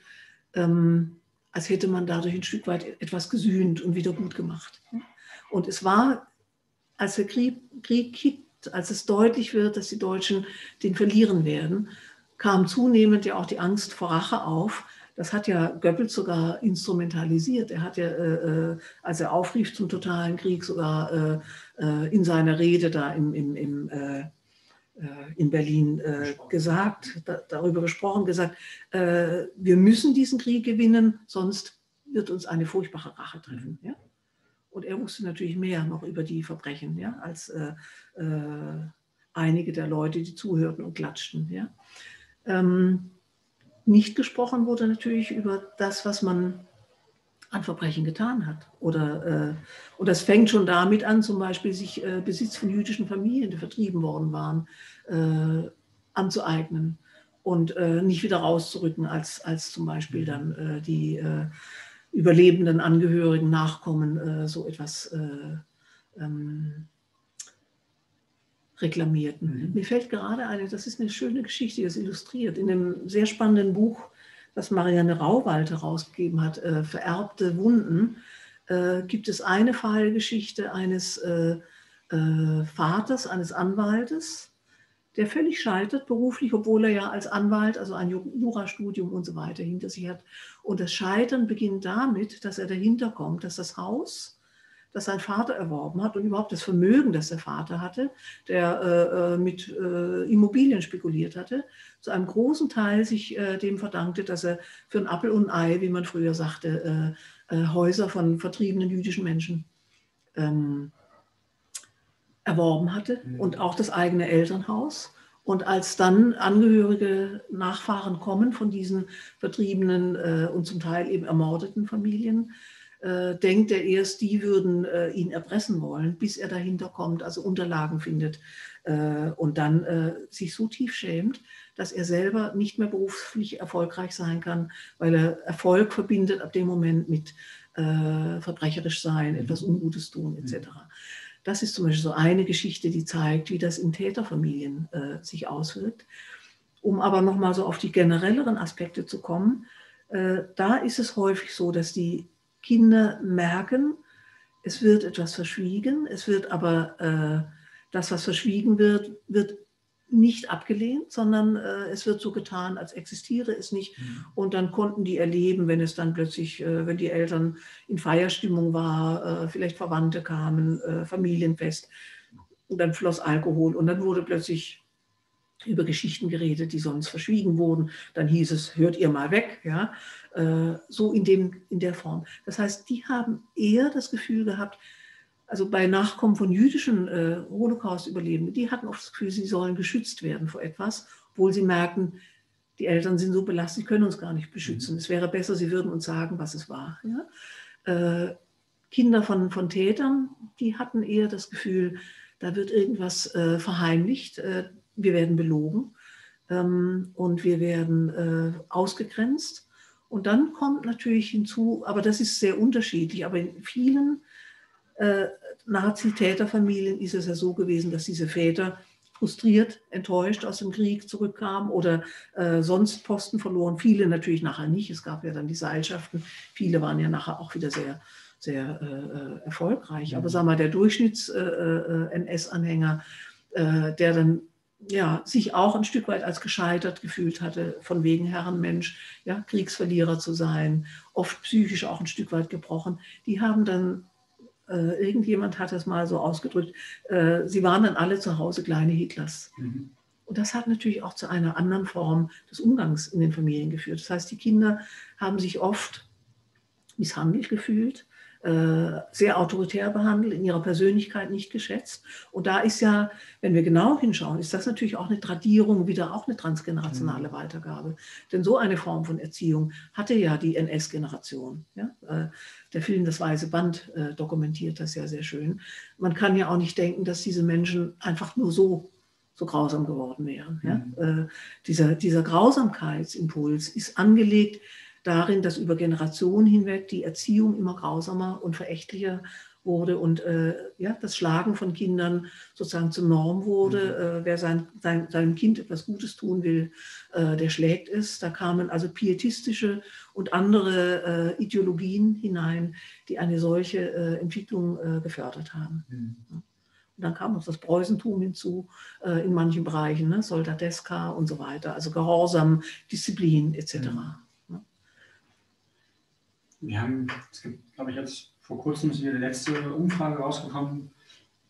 als hätte man dadurch ein Stück weit etwas gesühnt und wieder gut gemacht. Und es war, als der Krieg kippt, als es deutlich wird, dass die Deutschen den verlieren werden, kam zunehmend ja auch die Angst vor Rache auf. Das hat ja Goebbels sogar instrumentalisiert. Er hat ja, als er aufrief zum totalen Krieg, sogar in seiner Rede da in Berlin gesagt, darüber gesprochen, gesagt, wir müssen diesen Krieg gewinnen, sonst wird uns eine furchtbare Rache treffen. Ja? Und er wusste natürlich mehr noch über die Verbrechen, ja, als einige der Leute, die zuhörten und klatschten. Ja? Nicht gesprochen wurde natürlich über das, was man an Verbrechen getan hat. Und das fängt schon damit an, zum Beispiel sich Besitz von jüdischen Familien, die vertrieben worden waren, anzueignen und nicht wieder rauszurücken, als zum Beispiel dann die überlebenden Angehörigen, Nachkommen so etwas reklamierten. Mir fällt gerade das ist eine schöne Geschichte, die das illustriert, in einem sehr spannenden Buch, das Marianne Rauwald herausgegeben hat, Vererbte Wunden, gibt es eine Fallgeschichte eines Vaters, eines Anwaltes, der völlig scheitert beruflich, obwohl er ja als Anwalt, also ein Jurastudium und so weiter hinter sich hat. Und das Scheitern beginnt damit, dass er dahinter kommt, dass das Haus, das sein Vater erworben hat und überhaupt das Vermögen, das der Vater hatte, der mit Immobilien spekuliert hatte, zu einem großen Teil sich dem verdankte, dass er für einen Appel und ein Ei, wie man früher sagte, Häuser von vertriebenen jüdischen Menschen erworben hatte und auch das eigene Elternhaus. Und als dann Angehörige, Nachfahren kommen von diesen vertriebenen und zum Teil eben ermordeten Familien, denkt er erst, die würden ihn erpressen wollen, bis er dahinter kommt, also Unterlagen findet und dann sich so tief schämt, dass er selber nicht mehr beruflich erfolgreich sein kann, weil er Erfolg verbindet ab dem Moment mit verbrecherisch sein, etwas Ungutes tun etc. Das ist zum Beispiel so eine Geschichte, die zeigt, wie das in Täterfamilien sich auswirkt. Um aber nochmal so auf die generelleren Aspekte zu kommen, da ist es häufig so, dass die Kinder merken, es wird etwas verschwiegen, es wird aber das, was verschwiegen wird, wird nicht abgelehnt, sondern es wird so getan, als existiere es nicht. Und dann konnten die erleben, wenn es dann plötzlich, wenn die Eltern in Feierstimmung war, vielleicht Verwandte kamen, Familienfest, und dann floss Alkohol und dann wurde plötzlich über Geschichten geredet, die sonst verschwiegen wurden. Dann hieß es, hört ihr mal weg, ja, so in der Form. Das heißt, die haben eher das Gefühl gehabt, also bei Nachkommen von jüdischen Holocaust-Überlebenden, die hatten oft das Gefühl, sie sollen geschützt werden vor etwas, obwohl sie merkten, die Eltern sind so belastet, sie können uns gar nicht beschützen. Es wäre besser, sie würden uns sagen, was es war. Ja? Kinder von Tätern, die hatten eher das Gefühl, da wird irgendwas verheimlicht, wir werden belogen und wir werden ausgegrenzt. Und dann kommt natürlich hinzu, aber das ist sehr unterschiedlich, aber in vielen Nazi-Täterfamilien ist es ja so gewesen, dass diese Väter frustriert, enttäuscht aus dem Krieg zurückkamen oder sonst Posten verloren. Viele natürlich nachher nicht, es gab ja dann die Seilschaften, viele waren ja nachher auch wieder sehr, sehr erfolgreich. Aber sagen wir mal, der Durchschnitts-NS-Anhänger, der dann ja, sich auch ein Stück weit als gescheitert gefühlt hatte, von wegen Herrenmensch, ja, Kriegsverlierer zu sein, oft psychisch auch ein Stück weit gebrochen. Die haben dann, irgendjemand hat das mal so ausgedrückt, sie waren dann alle zu Hause kleine Hitlers. Und das hat natürlich auch zu einer anderen Form des Umgangs in den Familien geführt. Das heißt, die Kinder haben sich oft misshandelt gefühlt, sehr autoritär behandelt, in ihrer Persönlichkeit nicht geschätzt. Und da ist ja, wenn wir genau hinschauen, ist das natürlich auch eine Tradierung, wieder auch eine transgenerationale Weitergabe. Denn so eine Form von Erziehung hatte ja die NS-Generation. Ja? Der Film Das Weiße Band dokumentiert das ja sehr schön. Man kann ja auch nicht denken, dass diese Menschen einfach nur so grausam geworden wären. Ja? Dieser Grausamkeitsimpuls ist angelegt darin, dass über Generationen hinweg die Erziehung immer grausamer und verächtlicher wurde und ja, das Schlagen von Kindern sozusagen zur Norm wurde. Wer seinem Kind etwas Gutes tun will, der schlägt es. Da kamen also pietistische und andere Ideologien hinein, die eine solche Entwicklung gefördert haben. Mhm. Und dann kam noch das Preußentum hinzu in manchen Bereichen, ne? Soldateska und so weiter, also Gehorsam, Disziplin etc. Mhm. Ne? Wir haben, es gibt, glaube ich, jetzt vor kurzem ist wieder die letzte Umfrage rausgekommen,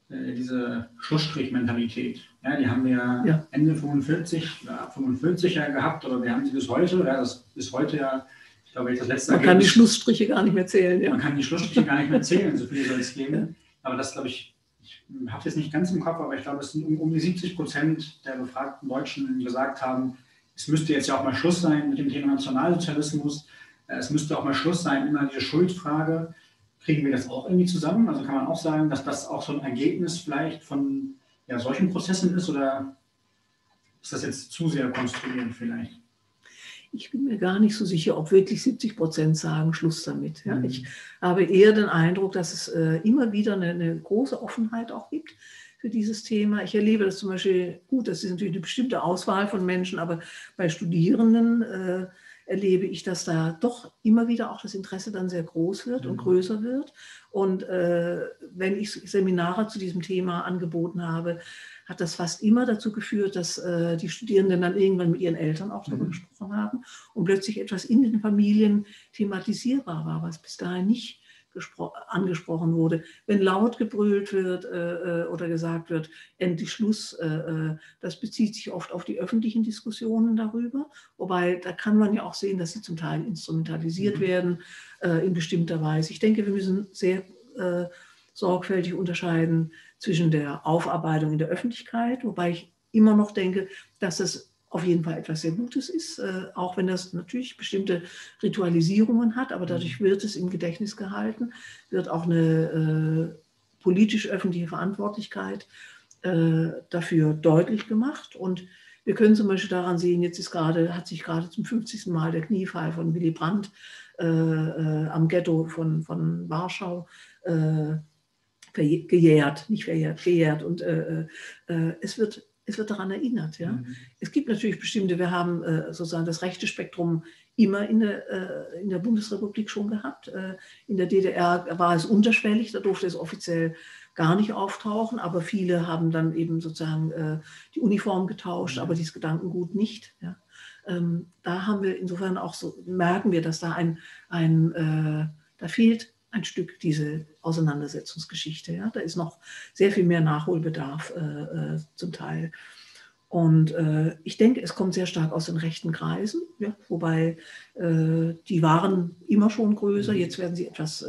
diese Schlussstrich-Mentalität. Ja, die haben wir ja Ende 45, ja, ab 45 ja gehabt, aber wir haben sie bis heute, ja, das ist heute ja, ich glaube, das letzte Ergebnis. Man kann die Schlussstriche gar nicht mehr zählen. Ja. Man kann die Schlussstriche gar nicht mehr zählen, so viele soll es geben. Ja. Aber das, glaube ich, ich habe jetzt nicht ganz im Kopf, aber ich glaube, es sind um die 70% der befragten Deutschen gesagt haben, es müsste jetzt ja auch mal Schluss sein mit dem Thema Nationalsozialismus, es müsste auch mal Schluss sein, immer diese Schuldfrage, kriegen wir das auch irgendwie zusammen? Also kann man auch sagen, dass das auch so ein Ergebnis vielleicht von ja, solchen Prozessen ist oder ist das jetzt zu sehr konstruierend vielleicht? Ich bin mir gar nicht so sicher, ob wirklich 70% sagen, Schluss damit. Ja, ich habe eher den Eindruck, dass es immer wieder eine große Offenheit auch gibt für dieses Thema. Ich erlebe das zum Beispiel, gut, das ist natürlich eine bestimmte Auswahl von Menschen, aber bei Studierenden erlebe ich, dass da doch immer wieder auch das Interesse dann sehr groß wird und größer wird. Und wenn ich Seminare zu diesem Thema angeboten habe, hat das fast immer dazu geführt, dass die Studierenden dann irgendwann mit ihren Eltern auch darüber gesprochen haben und plötzlich etwas in den Familien thematisierbar war, was bis dahin nicht angesprochen wurde. Wenn laut gebrüllt wird oder gesagt wird, endlich Schluss, das bezieht sich oft auf die öffentlichen Diskussionen darüber, wobei da kann man ja auch sehen, dass sie zum Teil instrumentalisiert werden in bestimmter Weise. Ich denke, wir müssen sehr sorgfältig unterscheiden zwischen der Aufarbeitung in der Öffentlichkeit, wobei ich immer noch denke, dass das auf jeden Fall etwas sehr Gutes ist, auch wenn das natürlich bestimmte Ritualisierungen hat, aber dadurch wird es im Gedächtnis gehalten, wird auch eine politisch-öffentliche Verantwortlichkeit dafür deutlich gemacht. Und wir können zum Beispiel daran sehen, jetzt ist gerade, hat sich gerade zum 50. Mal der Kniefall von Willy Brandt am Ghetto von Warschau gejährt. Und es wird daran erinnert. Ja? Mhm. Es gibt natürlich bestimmte, wir haben sozusagen das rechte Spektrum immer in der Bundesrepublik schon gehabt. In der DDR war es unterschwellig, da durfte es offiziell gar nicht auftauchen, aber viele haben dann eben sozusagen die Uniform getauscht, aber dieses Gedankengut nicht. Ja? Da haben wir insofern auch so, merken wir, dass da da fehlt ein Stück diese Auseinandersetzungsgeschichte. Ja? Da ist noch sehr viel mehr Nachholbedarf zum Teil. Und ich denke, es kommt sehr stark aus den rechten Kreisen, ja? Wobei die waren immer schon größer, jetzt werden sie etwas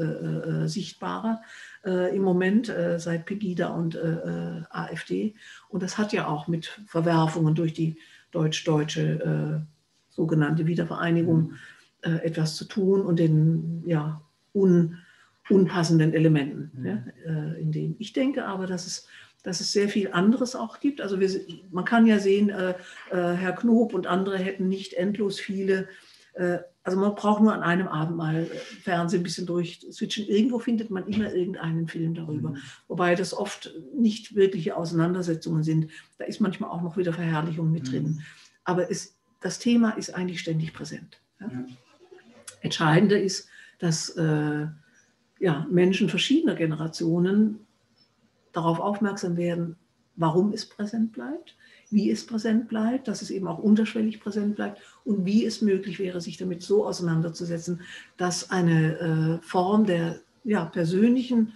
sichtbarer im Moment seit Pegida und AfD. Und das hat ja auch mit Verwerfungen durch die deutsch-deutsche sogenannte Wiedervereinigung etwas zu tun und den ja, unpassenden Elementen, ja, in dem. Ich denke aber, dass es sehr viel anderes auch gibt. Also man kann ja sehen, Herr Knob und andere hätten nicht endlos viele, also man braucht nur an einem Abend mal Fernsehen ein bisschen durchswitchen. Irgendwo findet man immer irgendeinen Film darüber. Wobei das oft nicht wirkliche Auseinandersetzungen sind. Da ist manchmal auch noch wieder Verherrlichung mit drin. Aber das Thema ist eigentlich ständig präsent. Ja? Ja. Entscheidender ist, dass ja, Menschen verschiedener Generationen darauf aufmerksam werden, warum es präsent bleibt, wie es präsent bleibt, dass es eben auch unterschwellig präsent bleibt und wie es möglich wäre, sich damit so auseinanderzusetzen, dass eine Form der ja, persönlichen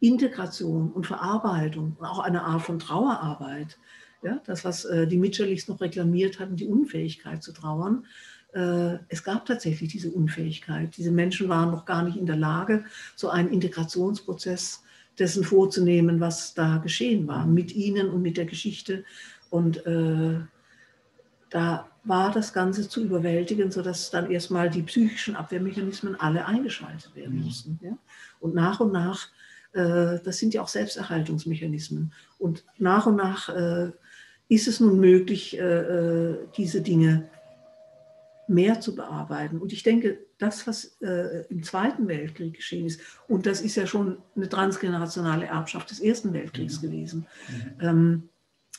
Integration und Verarbeitung und auch eine Art von Trauerarbeit, ja, das, was die Mitscherlichs noch reklamiert hatten, die Unfähigkeit zu trauern, es gab tatsächlich diese Unfähigkeit. Diese Menschen waren noch gar nicht in der Lage, so einen Integrationsprozess dessen vorzunehmen, was da geschehen war, mit ihnen und mit der Geschichte. Und da war das Ganze zu überwältigen, sodass dann erstmal die psychischen Abwehrmechanismen alle eingeschaltet werden mussten. Ja? Und nach, das sind ja auch Selbsterhaltungsmechanismen, und nach ist es nun möglich, diese Dinge mehr zu bearbeiten. Und ich denke, das, was im Zweiten Weltkrieg geschehen ist, und das ist ja schon eine transgenerationale Erbschaft des Ersten Weltkriegs gewesen,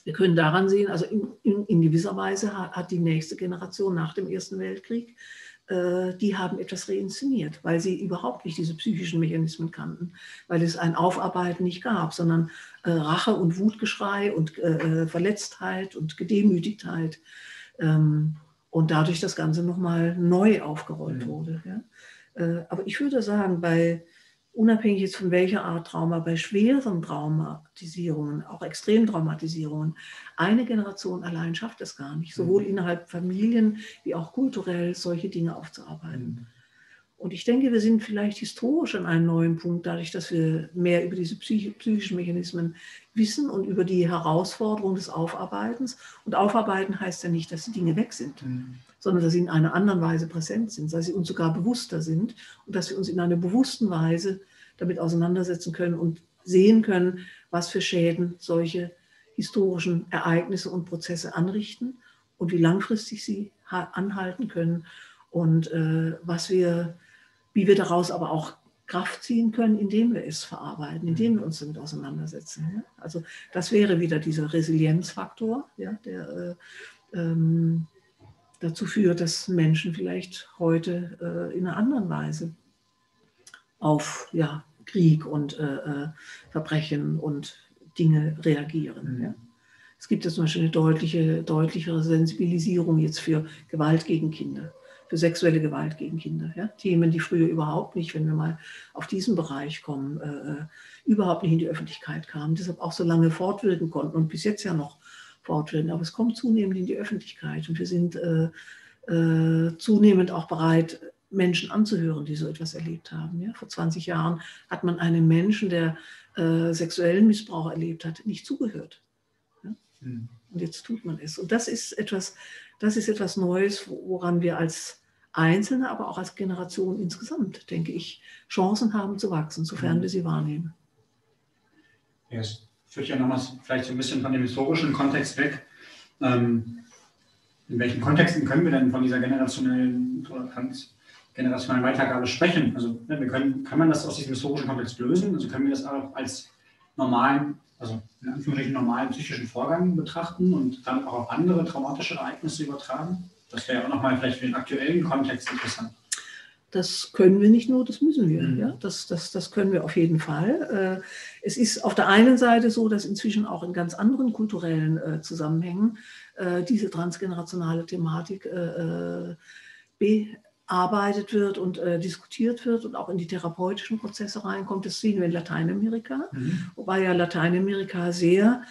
wir können daran sehen, also in gewisser Weise hat die nächste Generation nach dem Ersten Weltkrieg, die haben etwas reinszeniert, weil sie überhaupt nicht diese psychischen Mechanismen kannten, weil es ein Aufarbeiten nicht gab, sondern Rache und Wutgeschrei und Verletztheit und Gedemütigtheit. Und dadurch das Ganze nochmal neu aufgerollt wurde. Ja? Aber ich würde sagen, bei, unabhängig jetzt von welcher Art Trauma, bei schweren Traumatisierungen, auch Extremtraumatisierungen, eine Generation allein schafft es gar nicht, sowohl innerhalb Familien wie auch kulturell solche Dinge aufzuarbeiten. Und ich denke, wir sind vielleicht historisch an einem neuen Punkt, dadurch, dass wir mehr über diese psychischen Mechanismen wissen und über die Herausforderung des Aufarbeitens. Und Aufarbeiten heißt ja nicht, dass die Dinge weg sind, sondern dass sie in einer anderen Weise präsent sind, dass sie uns sogar bewusster sind und dass wir uns in einer bewussten Weise damit auseinandersetzen können und sehen können, was für Schäden solche historischen Ereignisse und Prozesse anrichten und wie langfristig sie anhalten können und wie wir daraus aber auch Kraft ziehen können, indem wir es verarbeiten, indem wir uns damit auseinandersetzen. Ja? Also das wäre wieder dieser Resilienzfaktor, ja, der dazu führt, dass Menschen vielleicht heute in einer anderen Weise auf Krieg und Verbrechen und Dinge reagieren. Ja? Es gibt jetzt zum Beispiel eine deutlichere Sensibilisierung jetzt für Gewalt gegen Kinder. Für sexuelle Gewalt gegen Kinder. Ja? Themen, die früher überhaupt nicht, wenn wir mal auf diesen Bereich kommen, überhaupt nicht in die Öffentlichkeit kamen, deshalb auch so lange fortwirken konnten und bis jetzt ja noch fortwirken. Aber es kommt zunehmend in die Öffentlichkeit und wir sind zunehmend auch bereit, Menschen anzuhören, die so etwas erlebt haben. Ja? Vor 20 Jahren hat man einem Menschen, der sexuellen Missbrauch erlebt hat, nicht zugehört. Ja? Und jetzt tut man es. Und das ist etwas Neues, woran wir als Einzelne, aber auch als Generation insgesamt, denke ich, Chancen haben zu wachsen, sofern wir sie wahrnehmen. Ja, das führt ja nochmal vielleicht so ein bisschen von dem historischen Kontext weg. In welchen Kontexten können wir denn von dieser generationalen Weitergabe sprechen? Also kann man das aus diesem historischen Kontext lösen? Also können wir das auch als normalen, also in Anführungsstrichen normalen psychischen Vorgang betrachten und dann auch auf andere traumatische Ereignisse übertragen? Das wäre ja auch nochmal vielleicht für den aktuellen Kontext interessant. Das können wir nicht nur, das müssen wir. Ja? Das können wir auf jeden Fall. Es ist auf der einen Seite so, dass inzwischen auch in ganz anderen kulturellen Zusammenhängen diese transgenerationale Thematik bearbeitet wird und diskutiert wird und auch in die therapeutischen Prozesse reinkommt. Das sehen wir in Lateinamerika, wobei ja Lateinamerika sehr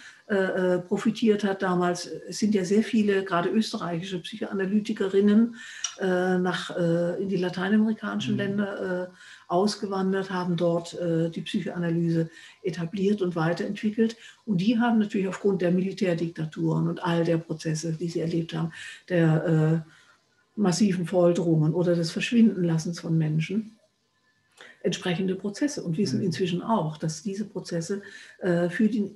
profitiert hat damals. Es sind ja sehr viele, gerade österreichische Psychoanalytikerinnen in die lateinamerikanischen Länder ausgewandert, haben dort die Psychoanalyse etabliert und weiterentwickelt. Und die haben natürlich aufgrund der Militärdiktaturen und all der Prozesse, die sie erlebt haben, der massiven Folterungen oder des Verschwindenlassens von Menschen, entsprechende Prozesse und wissen inzwischen auch, dass diese Prozesse für die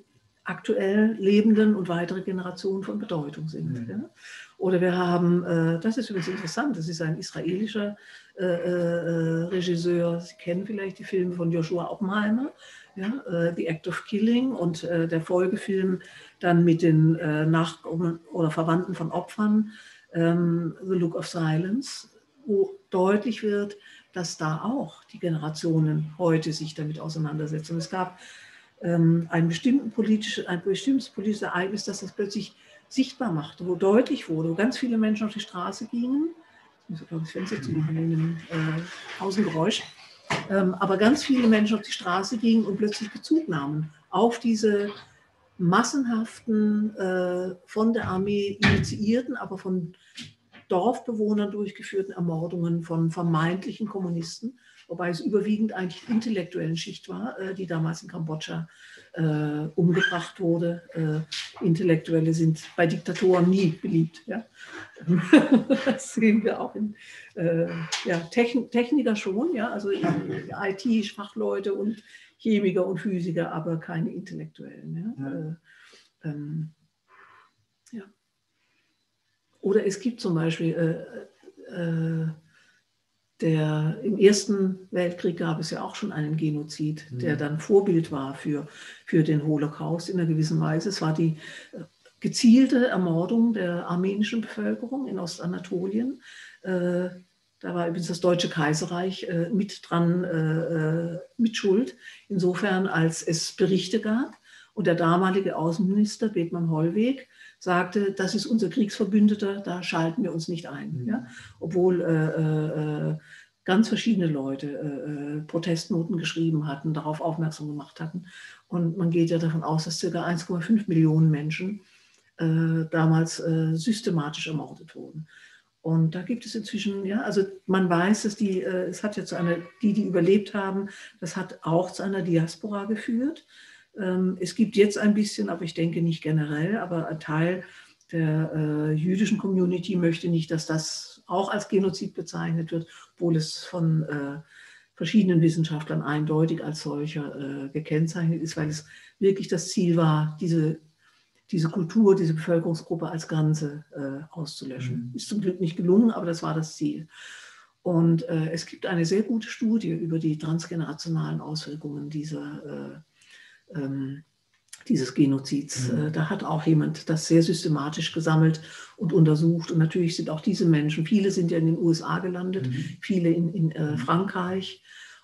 aktuell lebenden und weitere Generationen von Bedeutung sind. Ja? Oder wir haben, das ist übrigens interessant, das ist ein israelischer Regisseur, Sie kennen vielleicht die Filme von Joshua Oppenheimer, The Act of Killing und der Folgefilm dann mit den Nachkommen oder Verwandten von Opfern, The Look of Silence, wo deutlich wird, dass da auch die Generationen heute sich damit auseinandersetzen. Es gab ein bestimmtes politisches Ereignis, das das plötzlich sichtbar machte, wo deutlich wurde, wo ganz viele Menschen auf die Straße gingen. Ich muss, glaube ich, das Fenster zu machen wegen dem Außengeräusch. Aber ganz viele Menschen auf die Straße gingen und plötzlich Bezug nahmen auf diese massenhaften, von der Armee initiierten, aber von Dorfbewohnern durchgeführten Ermordungen von vermeintlichen Kommunisten, wobei es überwiegend eigentlich die intellektuellen Schicht war, die damals in Kambodscha umgebracht wurde. Intellektuelle sind bei Diktatoren nie beliebt. Ja? Das sehen wir auch in Techniker schon, ja? Also IT-Fachleute und Chemiker und Physiker, aber keine Intellektuellen. Ja? Oder es gibt zum Beispiel Im Ersten Weltkrieg gab es ja auch schon einen Genozid, der dann Vorbild war für den Holocaust in einer gewissen Weise. Es war die gezielte Ermordung der armenischen Bevölkerung in Ostanatolien. Da war übrigens das Deutsche Kaiserreich mit schuld, insofern als es Berichte gab. Und der damalige Außenminister Bethmann-Hollweg sagte, das ist unser Kriegsverbündeter, da schalten wir uns nicht ein. Ja? Obwohl ganz verschiedene Leute Protestnoten geschrieben hatten, darauf aufmerksam gemacht hatten. Und man geht ja davon aus, dass ca. 1,5 Millionen Menschen damals systematisch ermordet wurden. Und da gibt es inzwischen, ja, also man weiß, dass es hat ja zu einer, die überlebt haben, das hat auch zu einer Diaspora geführt. Es gibt jetzt ein bisschen, aber ich denke nicht generell, aber ein Teil der jüdischen Community möchte nicht, dass das auch als Genozid bezeichnet wird, obwohl es von verschiedenen Wissenschaftlern eindeutig als solcher gekennzeichnet ist, weil es wirklich das Ziel war, diese Kultur, diese Bevölkerungsgruppe als Ganze auszulöschen. Ist zum Glück nicht gelungen, aber das war das Ziel. Und es gibt eine sehr gute Studie über die transgenerationalen Auswirkungen dieses Genozids. Da hat auch jemand das sehr systematisch gesammelt und untersucht. Und natürlich sind auch diese Menschen, viele sind ja in den USA gelandet, viele in Frankreich.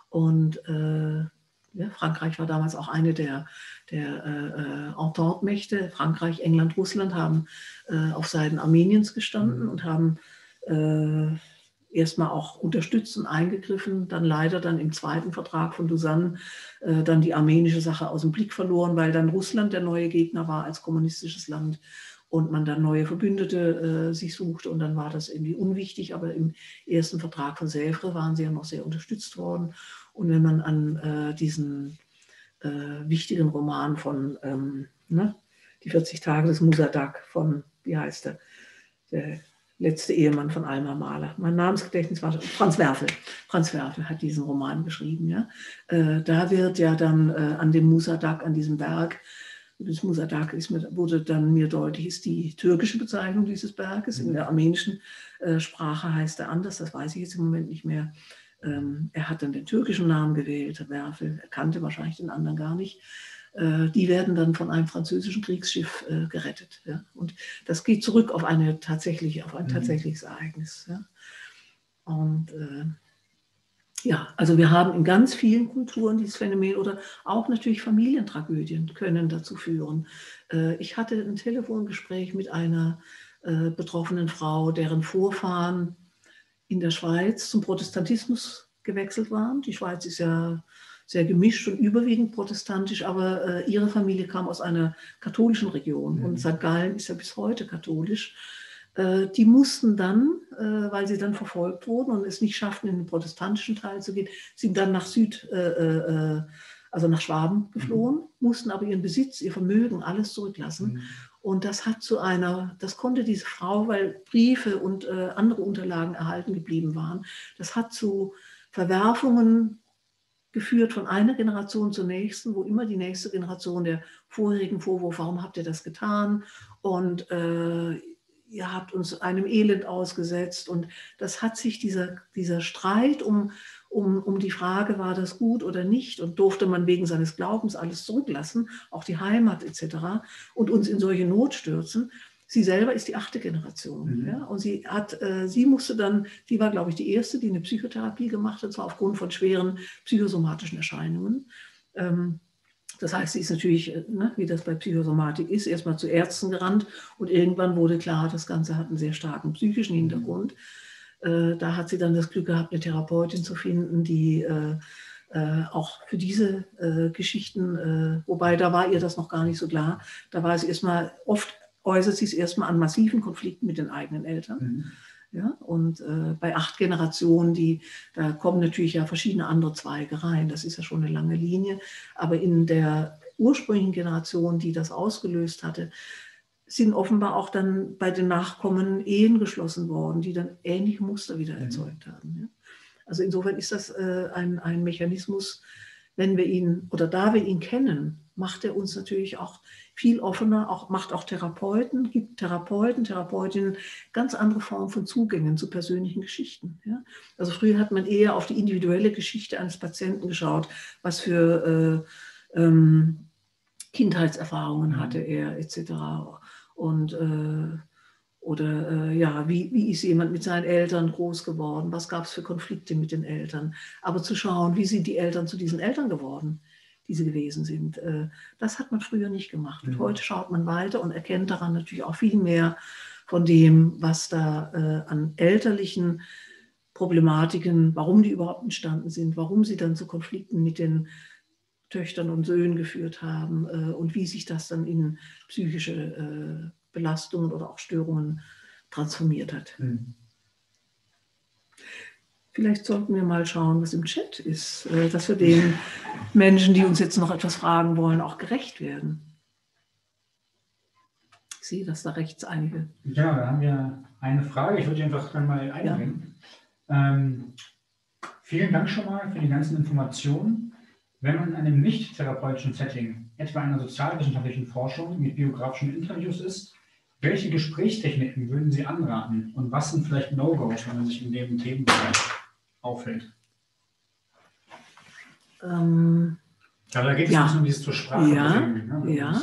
Und ja, Frankreich war damals auch eine der Entente-Mächte. Frankreich, England, Russland haben auf Seiten Armeniens gestanden und haben erstmal auch unterstützt und eingegriffen. Dann leider dann im zweiten Vertrag von Lausanne dann die armenische Sache aus dem Blick verloren, weil dann Russland der neue Gegner war als kommunistisches Land und man dann neue Verbündete sich suchte. Und dann war das irgendwie unwichtig. Aber im ersten Vertrag von Sevres waren sie ja noch sehr unterstützt worden. Und wenn man an diesen wichtigen Roman von Die 40 Tage des Musa Dagh von, wie heißt der, der letzte Ehemann von Alma Mahler, mein Namensgedächtnis war Franz Werfel. Franz Werfel hat diesen Roman geschrieben. Ja? Da wird ja dann an dem Musa Dagh, an diesem Berg, das Musa Dagh wurde dann mir deutlich, ist die türkische Bezeichnung dieses Berges. In der armenischen Sprache heißt er anders, das weiß ich jetzt im Moment nicht mehr. Er hat dann den türkischen Namen gewählt, Werfel, er kannte wahrscheinlich den anderen gar nicht. Die werden dann von einem französischen Kriegsschiff gerettet. Ja? Und das geht zurück auf ein tatsächliches Ereignis. Ja? Und ja, also wir haben in ganz vielen Kulturen dieses Phänomen oder auch natürlich Familientragödien können dazu führen. Ich hatte ein Telefongespräch mit einer betroffenen Frau, deren Vorfahren in der Schweiz zum Protestantismus gewechselt waren. Die Schweiz ist ja sehr gemischt und überwiegend protestantisch, aber ihre Familie kam aus einer katholischen Region und St. Gallen ist ja bis heute katholisch. Die mussten dann, weil sie dann verfolgt wurden und es nicht schafften, in den protestantischen Teil zu gehen, sind dann nach also nach Schwaben geflohen, mussten aber ihren Besitz, ihr Vermögen, alles zurücklassen. Und das hat das konnte diese Frau, weil Briefe und andere Unterlagen erhalten geblieben waren, das hat zu Verwerfungen geführt von einer Generation zur nächsten, wo immer die nächste Generation der vorherigen Vorwurf, warum habt ihr das getan? Und ihr habt uns einem Elend ausgesetzt. Und das hat sich dieser Streit um die Frage, war das gut oder nicht und durfte man wegen seines Glaubens alles zurücklassen, auch die Heimat etc. und uns in solche Not stürzen. Sie selber ist die 8. Generation. Ja, und sie war, glaube ich, die erste, die eine Psychotherapie gemacht hat, zwar aufgrund von schweren psychosomatischen Erscheinungen. Das heißt, sie ist natürlich, wie das bei Psychosomatik ist, erstmal zu Ärzten gerannt und irgendwann wurde klar, das Ganze hat einen sehr starken psychischen Hintergrund. Da hat sie dann das Glück gehabt, eine Therapeutin zu finden, die auch für diese Geschichten, wobei da war ihr das noch gar nicht so klar, da war es erstmal, oft äußert sie es erstmal an massiven Konflikten mit den eigenen Eltern. Ja, und bei 8 Generationen, da kommen natürlich ja verschiedene andere Zweige rein, das ist ja schon eine lange Linie, aber in der ursprünglichen Generation, die das ausgelöst hatte, sind offenbar auch dann bei den Nachkommen Ehen geschlossen worden, die dann ähnliche Muster wieder erzeugt haben. Ja? Also insofern ist das ein Mechanismus, wenn wir ihn, oder da wir ihn kennen, macht er uns natürlich auch viel offener, macht auch Therapeuten, gibt Therapeuten, Therapeutinnen ganz andere Formen von Zugängen zu persönlichen Geschichten. Ja? Also früher hat man eher auf die individuelle Geschichte eines Patienten geschaut, was für Kindheitserfahrungen hatte er etc. Und wie ist jemand mit seinen Eltern groß geworden? Was gab es für Konflikte mit den Eltern? Aber zu schauen, wie sind die Eltern zu diesen Eltern geworden, die sie gewesen sind, das hat man früher nicht gemacht. Und heute schaut man weiter und erkennt daran natürlich auch viel mehr von dem, was da an elterlichen Problematiken, warum die überhaupt entstanden sind, warum sie dann zu Konflikten mit den Töchtern und Söhnen geführt haben und wie sich das dann in psychische Belastungen oder auch Störungen transformiert hat. Mhm. Vielleicht sollten wir mal schauen, was im Chat ist, dass wir den Menschen, die uns jetzt noch etwas fragen wollen, auch gerecht werden. Ich sehe, dass da rechts einige. Ja, da haben wir eine Frage. Ich würde die einfach dann mal einbringen. Ja. Vielen Dank schon mal für die ganzen Informationen. Wenn man in einem nicht-therapeutischen Setting, etwa einer sozialwissenschaftlichen Forschung mit biografischen Interviews ist, welche Gesprächstechniken würden Sie anraten und was sind vielleicht No-Gos, wenn man sich in dem Themenbereich aufhält? Aber da geht es nicht um dieses zur Sprache.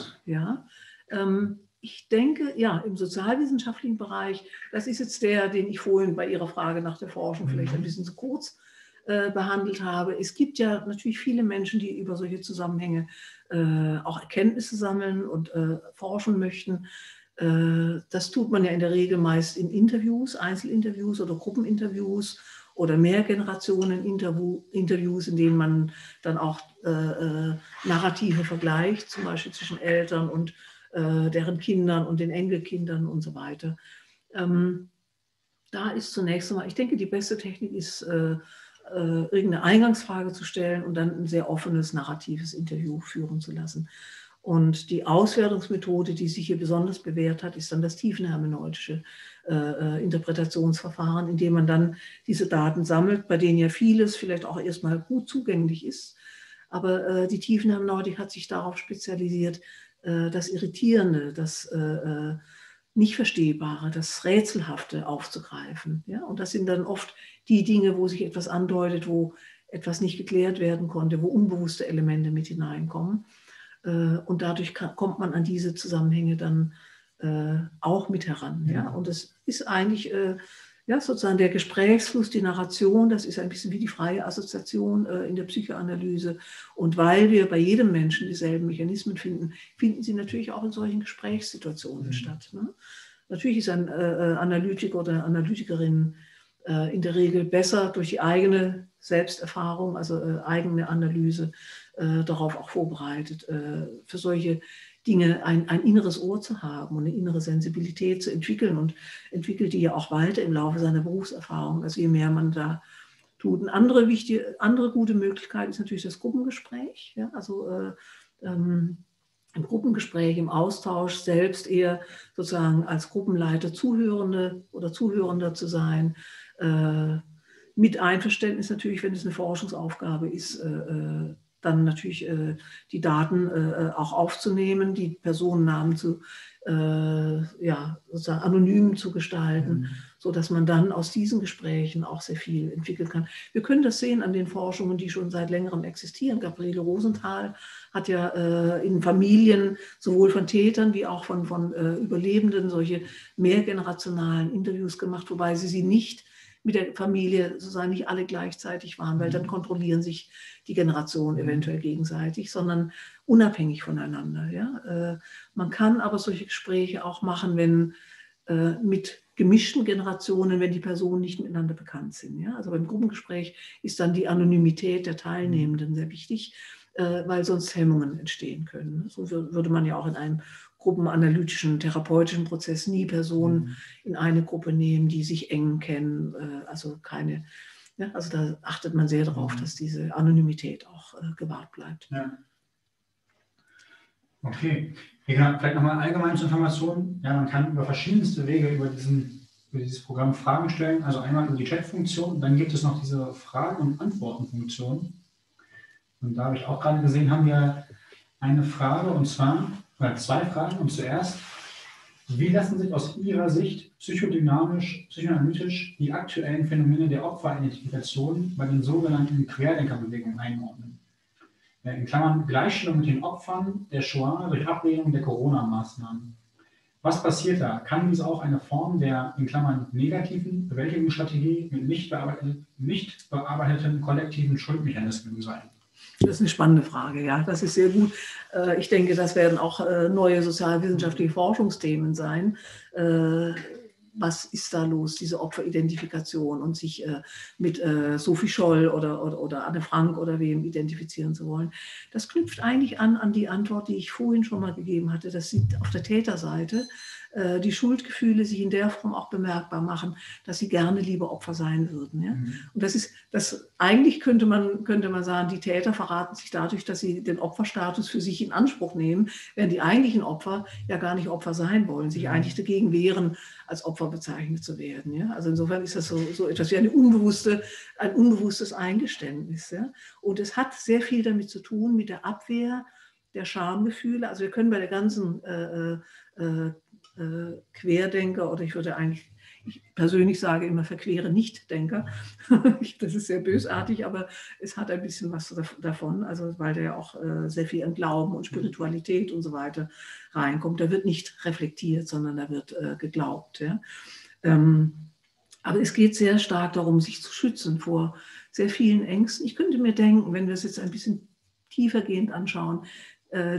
Ich denke, im sozialwissenschaftlichen Bereich, das ist jetzt der, den ich vorhin bei Ihrer Frage nach der Forschung vielleicht ein bisschen zu kurz behandelt habe. Es gibt ja natürlich viele Menschen, die über solche Zusammenhänge auch Erkenntnisse sammeln und forschen möchten. Das tut man ja in der Regel meist in Interviews, Einzelinterviews oder Gruppeninterviews oder Mehrgenerationen-Interviews, in denen man dann auch Narrative vergleicht, zum Beispiel zwischen Eltern und deren Kindern und den Enkelkindern und so weiter. Da ist zunächst einmal, ich denke, die beste Technik ist, irgendeine Eingangsfrage zu stellen und dann ein sehr offenes, narratives Interview führen zu lassen. Und die Auswertungsmethode, die sich hier besonders bewährt hat, ist dann das tiefenhermeneutische Interpretationsverfahren, in dem man dann diese Daten sammelt, bei denen ja vieles vielleicht auch erstmal gut zugänglich ist. Aber die Tiefenhermeneutik hat sich darauf spezialisiert, das Irritierende, das Nicht-Verstehbare, das Rätselhafte aufzugreifen. Ja? Und das sind dann oft die Dinge, wo sich etwas andeutet, wo etwas nicht geklärt werden konnte, wo unbewusste Elemente mit hineinkommen. Und dadurch kommt man an diese Zusammenhänge dann auch mit heran. Ja? Und es ist eigentlich sozusagen der Gesprächsfluss, die Narration, das ist ein bisschen wie die freie Assoziation in der Psychoanalyse. Und weil wir bei jedem Menschen dieselben Mechanismen finden, finden sie natürlich auch in solchen Gesprächssituationen statt. Ne? Natürlich ist ein Analytiker oder eine Analytikerin in der Regel besser durch die eigene Selbsterfahrung, also eigene Analyse, darauf auch vorbereitet, für solche Dinge ein inneres Ohr zu haben und eine innere Sensibilität zu entwickeln und entwickelt die ja auch weiter im Laufe seiner Berufserfahrung, also je mehr man da tut. Eine andere gute Möglichkeit ist natürlich das Gruppengespräch, ja? Also im Gruppengespräch, im Austausch selbst eher sozusagen als Gruppenleiter Zuhörende oder Zuhörender zu sein, mit Einverständnis natürlich, wenn es eine Forschungsaufgabe ist, dann natürlich die Daten auch aufzunehmen, die Personennamen zu, sozusagen anonym zu gestalten, sodass man dann aus diesen Gesprächen auch sehr viel entwickeln kann. Wir können das sehen an den Forschungen, die schon seit längerem existieren. Gabriele Rosenthal hat ja in Familien sowohl von Tätern wie auch von Überlebenden solche mehrgenerationalen Interviews gemacht, wobei sie nicht mit der Familie sozusagen nicht alle gleichzeitig waren, weil dann kontrollieren sich die Generationen eventuell gegenseitig, sondern unabhängig voneinander. Ja? Man kann aber solche Gespräche auch machen, wenn mit gemischten Generationen, wenn die Personen nicht miteinander bekannt sind. Ja? Also beim Gruppengespräch ist dann die Anonymität der Teilnehmenden sehr wichtig, weil sonst Hemmungen entstehen können. So würde man ja auch in einem gruppenanalytischen, therapeutischen Prozess nie Personen in eine Gruppe nehmen, die sich eng kennen. Also da achtet man sehr darauf, dass diese Anonymität auch gewahrt bleibt. Ja. Okay. Vielleicht nochmal allgemein zur Information. Ja, man kann über verschiedenste Wege über dieses Programm Fragen stellen. Also einmal über die Chat-Funktion, dann gibt es noch diese Fragen- und Antworten-Funktion. Und da habe ich auch gerade gesehen, haben wir eine Frage, und zwar, oder zwei Fragen, und zuerst, wie lassen sich aus Ihrer Sicht psychodynamisch, psychoanalytisch die aktuellen Phänomene der Opferidentifikation bei den sogenannten Querdenkerbewegungen einordnen? In Klammern Gleichstellung mit den Opfern der Shoah durch Ablehnung der Corona-Maßnahmen. Was passiert da? Kann dies auch eine Form der, in Klammern, negativen Bewältigungsstrategie mit nicht bearbeiteten kollektiven Schuldmechanismen sein? Das ist eine spannende Frage, ja. Das ist sehr gut. Ich denke, das werden auch neue sozialwissenschaftliche Forschungsthemen sein. Was ist da los, diese Opferidentifikation und sich mit Sophie Scholl oder Anne Frank oder wem identifizieren zu wollen. Das knüpft eigentlich an die Antwort, die ich vorhin schon mal gegeben hatte. Das sieht auf der Täterseite die Schuldgefühle sich in der Form auch bemerkbar machen, dass sie gerne lieber Opfer sein würden. Ja? Mhm. Und das ist, eigentlich könnte man sagen, die Täter verraten sich dadurch, dass sie den Opferstatus für sich in Anspruch nehmen, während die eigentlichen Opfer ja gar nicht Opfer sein wollen, sich eigentlich dagegen wehren, als Opfer bezeichnet zu werden. Ja? Also insofern ist das so etwas wie ein unbewusstes Eingeständnis. Ja? Und es hat sehr viel damit zu tun, mit der Abwehr der Schamgefühle. Also wir können bei der ganzen Querdenker, oder ich würde eigentlich, ich persönlich sage immer, verquere Nichtdenker. Das ist sehr bösartig, aber es hat ein bisschen was davon, also weil da ja auch sehr viel an Glauben und Spiritualität und so weiter reinkommt. Da wird nicht reflektiert, sondern da wird geglaubt. Ja? Aber es geht sehr stark darum, sich zu schützen vor sehr vielen Ängsten. Ich könnte mir denken, wenn wir es jetzt ein bisschen tiefergehend anschauen,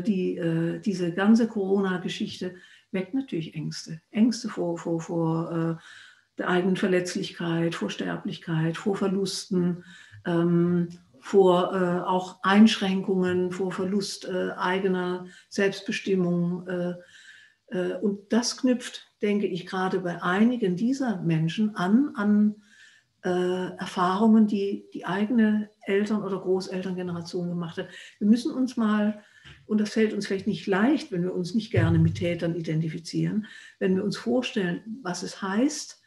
diese ganze Corona-Geschichte weckt natürlich Ängste. Ängste vor der eigenen Verletzlichkeit, vor Sterblichkeit, vor Verlusten, vor auch Einschränkungen, vor Verlust eigener Selbstbestimmung. Und das knüpft, denke ich, gerade bei einigen dieser Menschen an Erfahrungen, die die eigene Eltern- oder Großelterngeneration gemacht hat. Wir müssen uns mal, und das fällt uns vielleicht nicht leicht, wenn wir uns nicht gerne mit Tätern identifizieren, wenn wir uns vorstellen, was es heißt,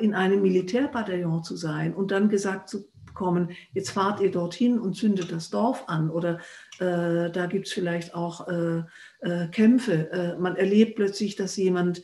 in einem Militärbataillon zu sein und dann gesagt zu bekommen, jetzt fahrt ihr dorthin und zündet das Dorf an, oder da gibt es vielleicht auch Kämpfe. Man erlebt plötzlich, dass jemand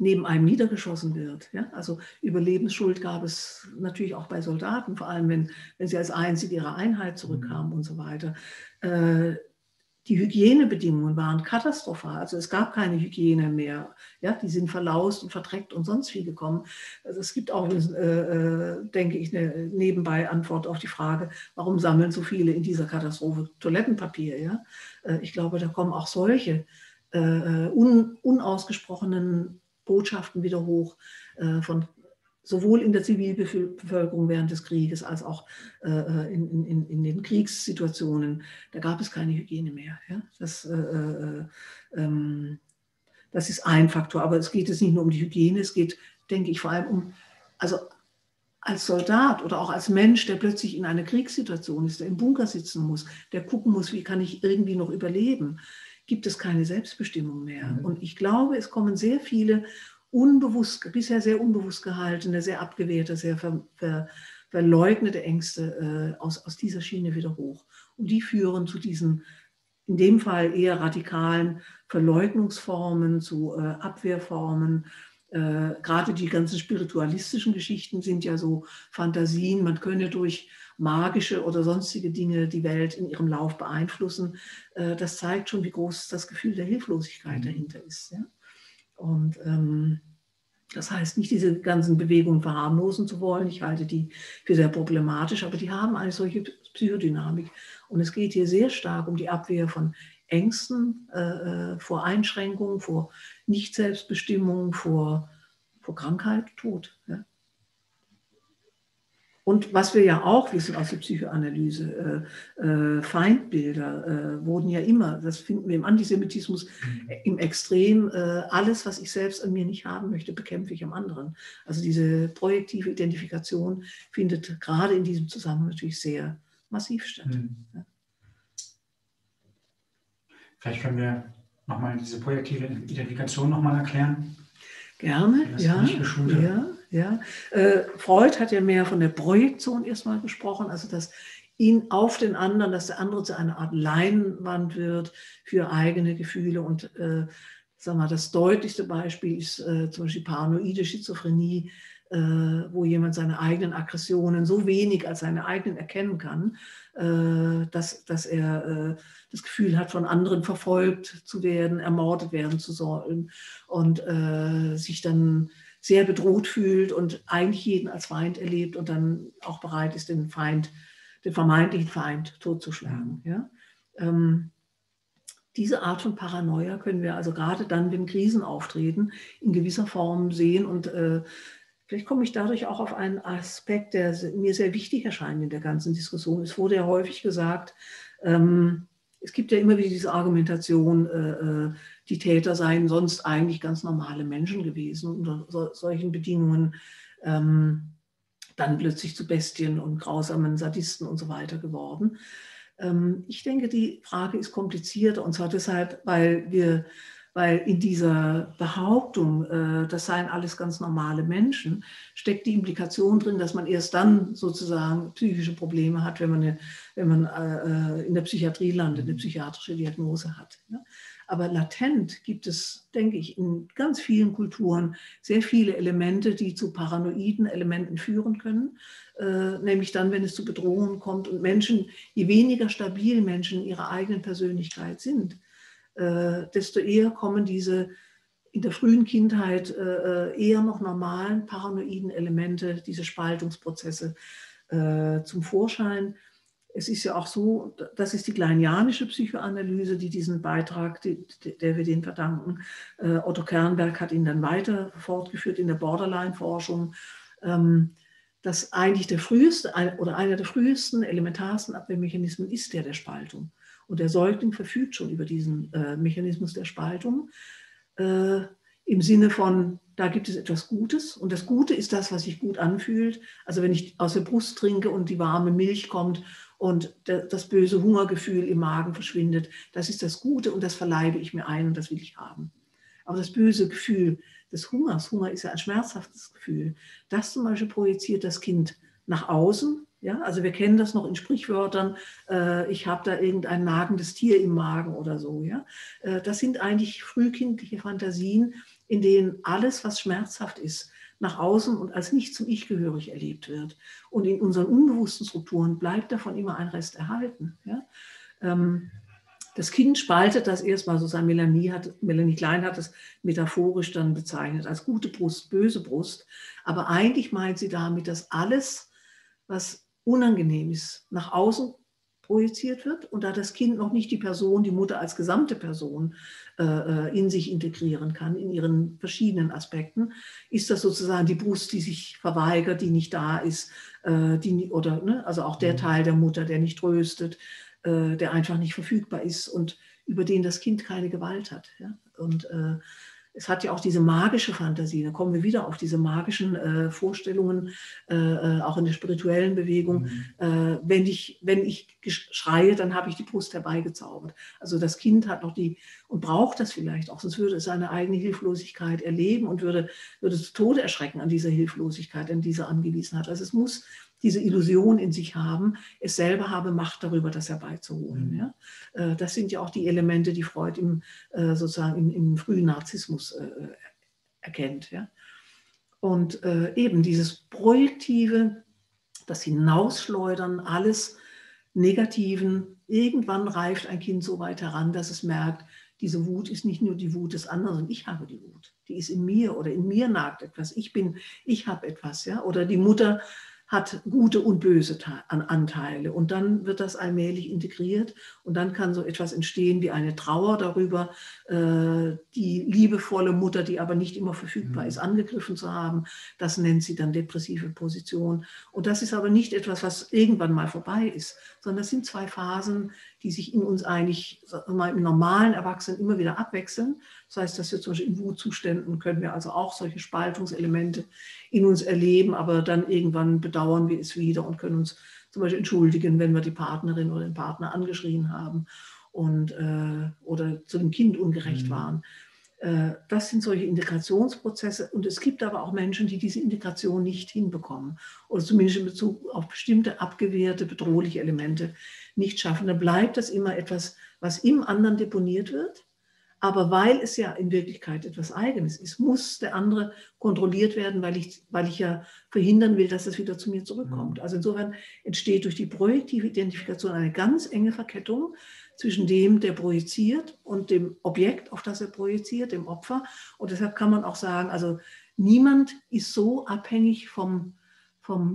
neben einem niedergeschossen wird. Ja? Also Überlebensschuld gab es natürlich auch bei Soldaten, vor allem wenn sie als einzige ihrer Einheit zurückkamen und so weiter. Die Hygienebedingungen waren katastrophal. Also es gab keine Hygiene mehr. Ja? Die sind verlaust und verdreckt und sonst wie gekommen. Also es gibt auch, denke ich, eine nebenbei Antwort auf die Frage, warum sammeln so viele in dieser Katastrophe Toilettenpapier? Ja? Ich glaube, da kommen auch solche unausgesprochenen Botschaften wieder hoch, von sowohl in der Zivilbevölkerung während des Krieges als auch in den Kriegssituationen. Da gab es keine Hygiene mehr. Ja? Das ist ein Faktor, aber es geht jetzt nicht nur um die Hygiene, es geht, denke ich, vor allem um, also als Soldat oder auch als Mensch, der plötzlich in einer Kriegssituation ist, der im Bunker sitzen muss, der gucken muss, wie kann ich irgendwie noch überleben, gibt es keine Selbstbestimmung mehr. Mhm. Und ich glaube, es kommen sehr viele bisher sehr unbewusst gehaltene, sehr abgewehrte, sehr verleugnete Ängste aus dieser Schiene wieder hoch. Und die führen zu diesen, in dem Fall eher radikalen Verleugnungsformen, zu Abwehrformen. Gerade die ganzen spiritualistischen Geschichten sind ja so Fantasien, man könne durch magische oder sonstige Dinge die Welt in ihrem Lauf beeinflussen. Das zeigt schon, wie groß das Gefühl der Hilflosigkeit dahinter ist. Ja? Und das heißt, nicht diese ganzen Bewegungen verharmlosen zu wollen. Ich halte die für sehr problematisch, aber die haben eine solche Psychodynamik. Und es geht hier sehr stark um die Abwehr von Ängsten, vor Einschränkungen, vor Nicht-Selbstbestimmung, vor Krankheit, Tod. Ja? Und was wir ja auch wissen aus der Psychoanalyse, Feindbilder wurden ja immer, das finden wir im Antisemitismus im Extrem, alles, was ich selbst an mir nicht haben möchte, bekämpfe ich am anderen. Also diese projektive Identifikation findet gerade in diesem Zusammenhang natürlich sehr massiv statt. Mhm. Ja. Vielleicht können wir nochmal diese projektive Identifikation nochmal erklären. Gerne, ja. Freud hat ja mehr von der Projektion erstmal gesprochen, also dass ihn auf den anderen, dass der andere zu einer Art Leinwand wird für eigene Gefühle. Und sag mal, das deutlichste Beispiel ist zum Beispiel paranoide Schizophrenie, wo jemand seine eigenen Aggressionen so wenig als seine eigenen erkennen kann, dass er das Gefühl hat, von anderen verfolgt zu werden, ermordet werden zu sollen und sich dann sehr bedroht fühlt und eigentlich jeden als Feind erlebt und dann auch bereit ist, den Feind, den vermeintlichen Feind totzuschlagen. Ja? Diese Art von Paranoia können wir also gerade dann, wenn Krisen auftreten, in gewisser Form sehen und vielleicht komme ich dadurch auch auf einen Aspekt, der mir sehr wichtig erscheint in der ganzen Diskussion. Es wurde ja häufig gesagt, es gibt ja immer wieder diese Argumentation, die Täter seien sonst eigentlich ganz normale Menschen gewesen unter solchen Bedingungen dann plötzlich zu Bestien und grausamen Sadisten und so weiter geworden. Ich denke, die Frage ist komplizierter und zwar deshalb, weil in dieser Behauptung, das seien alles ganz normale Menschen, steckt die Implikation drin, dass man erst dann sozusagen psychische Probleme hat, wenn man in der Psychiatrie landet, eine psychiatrische Diagnose hat. Aber latent gibt es, denke ich, in ganz vielen Kulturen sehr viele Elemente, die zu paranoiden Elementen führen können, nämlich dann, wenn es zu Bedrohungen kommt und Menschen, je weniger stabil Menschen in ihrer eigenen Persönlichkeit sind, desto eher kommen diese in der frühen Kindheit eher noch normalen paranoiden Elemente, diese Spaltungsprozesse zum Vorschein. Es ist ja auch so, das ist die kleinianische Psychoanalyse, die diesen Beitrag, der wir den verdanken, Otto Kernberg hat ihn dann weiter fortgeführt in der Borderline-Forschung, dass eigentlich der früheste oder einer der frühesten, elementarsten Abwehrmechanismen ist der Spaltung. Und der Säugling verfügt schon über diesen Mechanismus der Spaltung im Sinne von, da gibt es etwas Gutes und das Gute ist das, was sich gut anfühlt. Also wenn ich aus der Brust trinke und die warme Milch kommt und das böse Hungergefühl im Magen verschwindet, das ist das Gute und das verleibe ich mir ein und das will ich haben. Aber das böse Gefühl des Hungers, Hunger ist ja ein schmerzhaftes Gefühl, das zum Beispiel projiziert das Kind nach außen. Ja, also wir kennen das noch in Sprichwörtern, ich habe da irgendein nagendes Tier im Magen oder so. Ja? Das sind eigentlich frühkindliche Fantasien, in denen alles, was schmerzhaft ist, nach außen und als nicht zum Ich gehörig erlebt wird. Und in unseren unbewussten Strukturen bleibt davon immer ein Rest erhalten. Ja? Das Kind spaltet das erstmal, sozusagen Melanie Klein hat es metaphorisch dann bezeichnet, als gute Brust, böse Brust. Aber eigentlich meint sie damit, dass alles, was unangenehm ist, nach außen projiziert wird und da das Kind noch nicht die Person, die Mutter als gesamte Person in sich integrieren kann, in ihren verschiedenen Aspekten, ist das sozusagen die Brust, die sich verweigert, die nicht da ist, also auch der Teil der Mutter, der nicht tröstet, der einfach nicht verfügbar ist und über den das Kind keine Gewalt hat. Ja? Und es hat ja auch diese magische Fantasie, da kommen wir wieder auf diese magischen Vorstellungen, auch in der spirituellen Bewegung. Wenn ich schreie, dann habe ich die Brust herbeigezaubert. Also das Kind hat noch und braucht das vielleicht auch, sonst würde es seine eigene Hilflosigkeit erleben und würde zu Tode erschrecken an dieser Hilflosigkeit, an dieser Angewiesenheit. Also es muss diese Illusion in sich haben, es selber habe Macht darüber, das herbeizuholen. Ja? Das sind ja auch die Elemente, die Freud sozusagen im frühen Narzissmus erkennt. Ja? Und eben dieses Projektive, das Hinausschleudern alles Negativen, irgendwann reift ein Kind so weit heran, dass es merkt, diese Wut ist nicht nur die Wut des anderen, sondern ich habe die Wut. Die ist in mir oder in mir nagt etwas. Ich habe etwas. Ja? Oder die Mutter hat gute und böse Anteile und dann wird das allmählich integriert und dann kann so etwas entstehen wie eine Trauer darüber, die liebevolle Mutter, die aber nicht immer verfügbar ist, angegriffen zu haben. Das nennt sie dann depressive Position und das ist aber nicht etwas, was irgendwann mal vorbei ist, sondern das sind zwei Phasen, die sich in uns eigentlich mal im normalen Erwachsenen immer wieder abwechseln. Das heißt, dass wir zum Beispiel in Wutzuständen können wir also auch solche Spaltungselemente in uns erleben, aber dann irgendwann bedauern wir es wieder und können uns zum Beispiel entschuldigen, wenn wir die Partnerin oder den Partner angeschrien haben oder zu dem Kind ungerecht waren. Das sind solche Integrationsprozesse. Und es gibt aber auch Menschen, die diese Integration nicht hinbekommen oder zumindest in Bezug auf bestimmte abgewehrte, bedrohliche Elemente nicht schaffen. Da bleibt das immer etwas, was im anderen deponiert wird. Aber weil es ja in Wirklichkeit etwas Eigenes ist, muss der andere kontrolliert werden, weil ich ja verhindern will, dass es wieder zu mir zurückkommt. Also insofern entsteht durch die projektive Identifikation eine ganz enge Verkettung zwischen dem, der projiziert, und dem Objekt, auf das er projiziert, dem Opfer. Und deshalb kann man auch sagen, also niemand ist so abhängig vom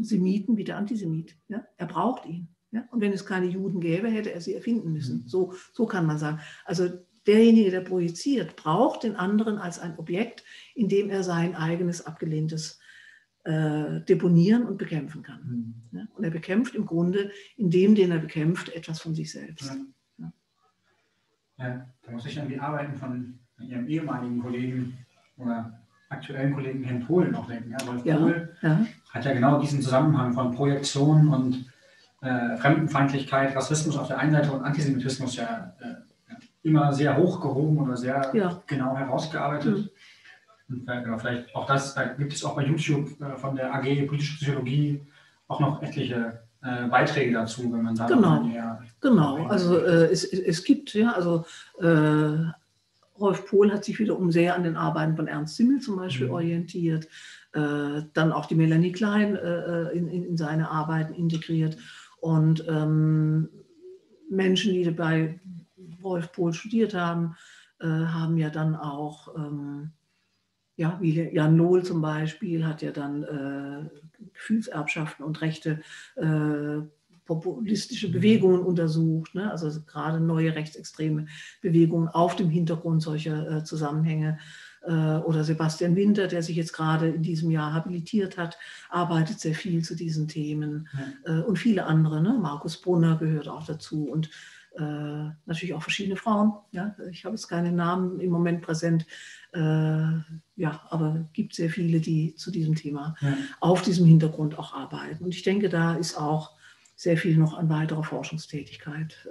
Semiten wie der Antisemit. Ja? Er braucht ihn. Ja? Und wenn es keine Juden gäbe, hätte er sie erfinden müssen. So kann man sagen. Also derjenige, der projiziert, braucht den anderen als ein Objekt, in dem er sein eigenes abgelehntes deponieren und bekämpfen kann. Ja? Und er bekämpft im Grunde, in dem, den er bekämpft, etwas von sich selbst. Ja. Ja, da muss ich an die Arbeiten von Ihrem ehemaligen Kollegen oder aktuellen Kollegen Herrn Pohl noch denken. Ja, Rolf Pohl hat ja genau diesen Zusammenhang von Projektion und Fremdenfeindlichkeit, Rassismus auf der einen Seite und Antisemitismus ja immer sehr hochgehoben oder sehr genau herausgearbeitet. Mhm. Und vielleicht auch das, da gibt es auch bei YouTube von der AG Politische Psychologie auch noch etliche Beiträge dazu, wenn man da... Genau. Also es gibt, Rolf Pohl hat sich wiederum sehr an den Arbeiten von Ernst Simmel zum Beispiel orientiert, dann auch die Melanie Klein in seine Arbeiten integriert, und Menschen, die bei Rolf Pohl studiert haben, haben ja dann auch... wie Jan Lohl zum Beispiel hat ja dann Gefühlserbschaften und rechte populistische Bewegungen untersucht, ne? Also gerade neue rechtsextreme Bewegungen auf dem Hintergrund solcher Zusammenhänge. Oder Sebastian Winter, der sich jetzt gerade in diesem Jahr habilitiert hat, arbeitet sehr viel zu diesen Themen. Ja. Und viele andere, ne? Markus Brunner gehört auch dazu. Und natürlich auch verschiedene Frauen. Ja? Ich habe jetzt keine Namen im Moment präsent, aber es gibt sehr viele, die zu diesem Thema auf diesem Hintergrund auch arbeiten. Und ich denke, da ist auch sehr viel noch an weiterer Forschungstätigkeit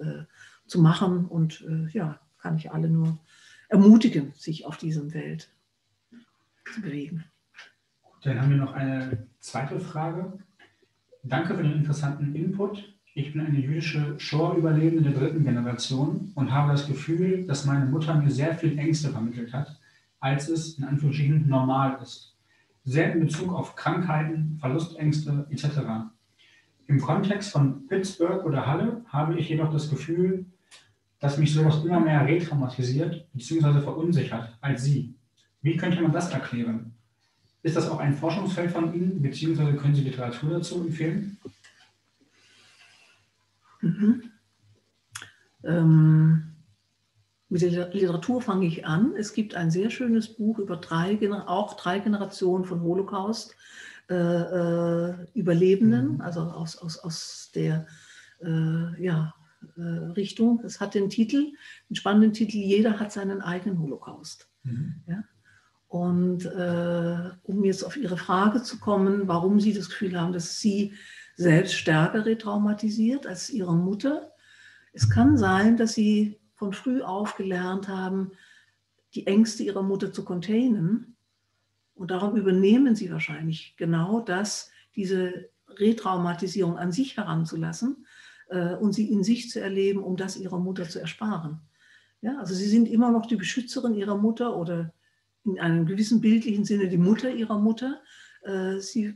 zu machen. Und kann ich alle nur ermutigen, sich auf diesem Feld zu bewegen. Gut, dann haben wir noch eine zweite Frage. Danke für den interessanten Input. Ich bin eine jüdische Shoah-Überlebende der 3. Generation und habe das Gefühl, dass meine Mutter mir sehr viel Ängste vermittelt hat, als es in Anführungsstrichen normal ist. Sehr in Bezug auf Krankheiten, Verlustängste etc. Im Kontext von Pittsburgh oder Halle habe ich jedoch das Gefühl, dass mich sowas immer mehr retraumatisiert bzw. verunsichert als sie. Wie könnte man das erklären? Ist das auch ein Forschungsfeld von Ihnen bzw. können Sie Literatur dazu empfehlen? Mhm. Mit der Literatur fange ich an. Es gibt ein sehr schönes Buch über drei Generationen von Holocaust Überlebenden, also aus der Richtung. Es hat den spannenden Titel: Jeder hat seinen eigenen Holocaust. Mhm. Ja? Und um jetzt auf Ihre Frage zu kommen, warum Sie das Gefühl haben, dass Sie selbst stärker retraumatisiert als ihre Mutter. Es kann sein, dass sie von früh auf gelernt haben, die Ängste ihrer Mutter zu containen. Und darum übernehmen sie wahrscheinlich genau das, diese Retraumatisierung an sich heranzulassen und sie in sich zu erleben, um das ihrer Mutter zu ersparen. Ja, also sie sind immer noch die Beschützerin ihrer Mutter oder in einem gewissen bildlichen Sinne die Mutter ihrer Mutter. Sie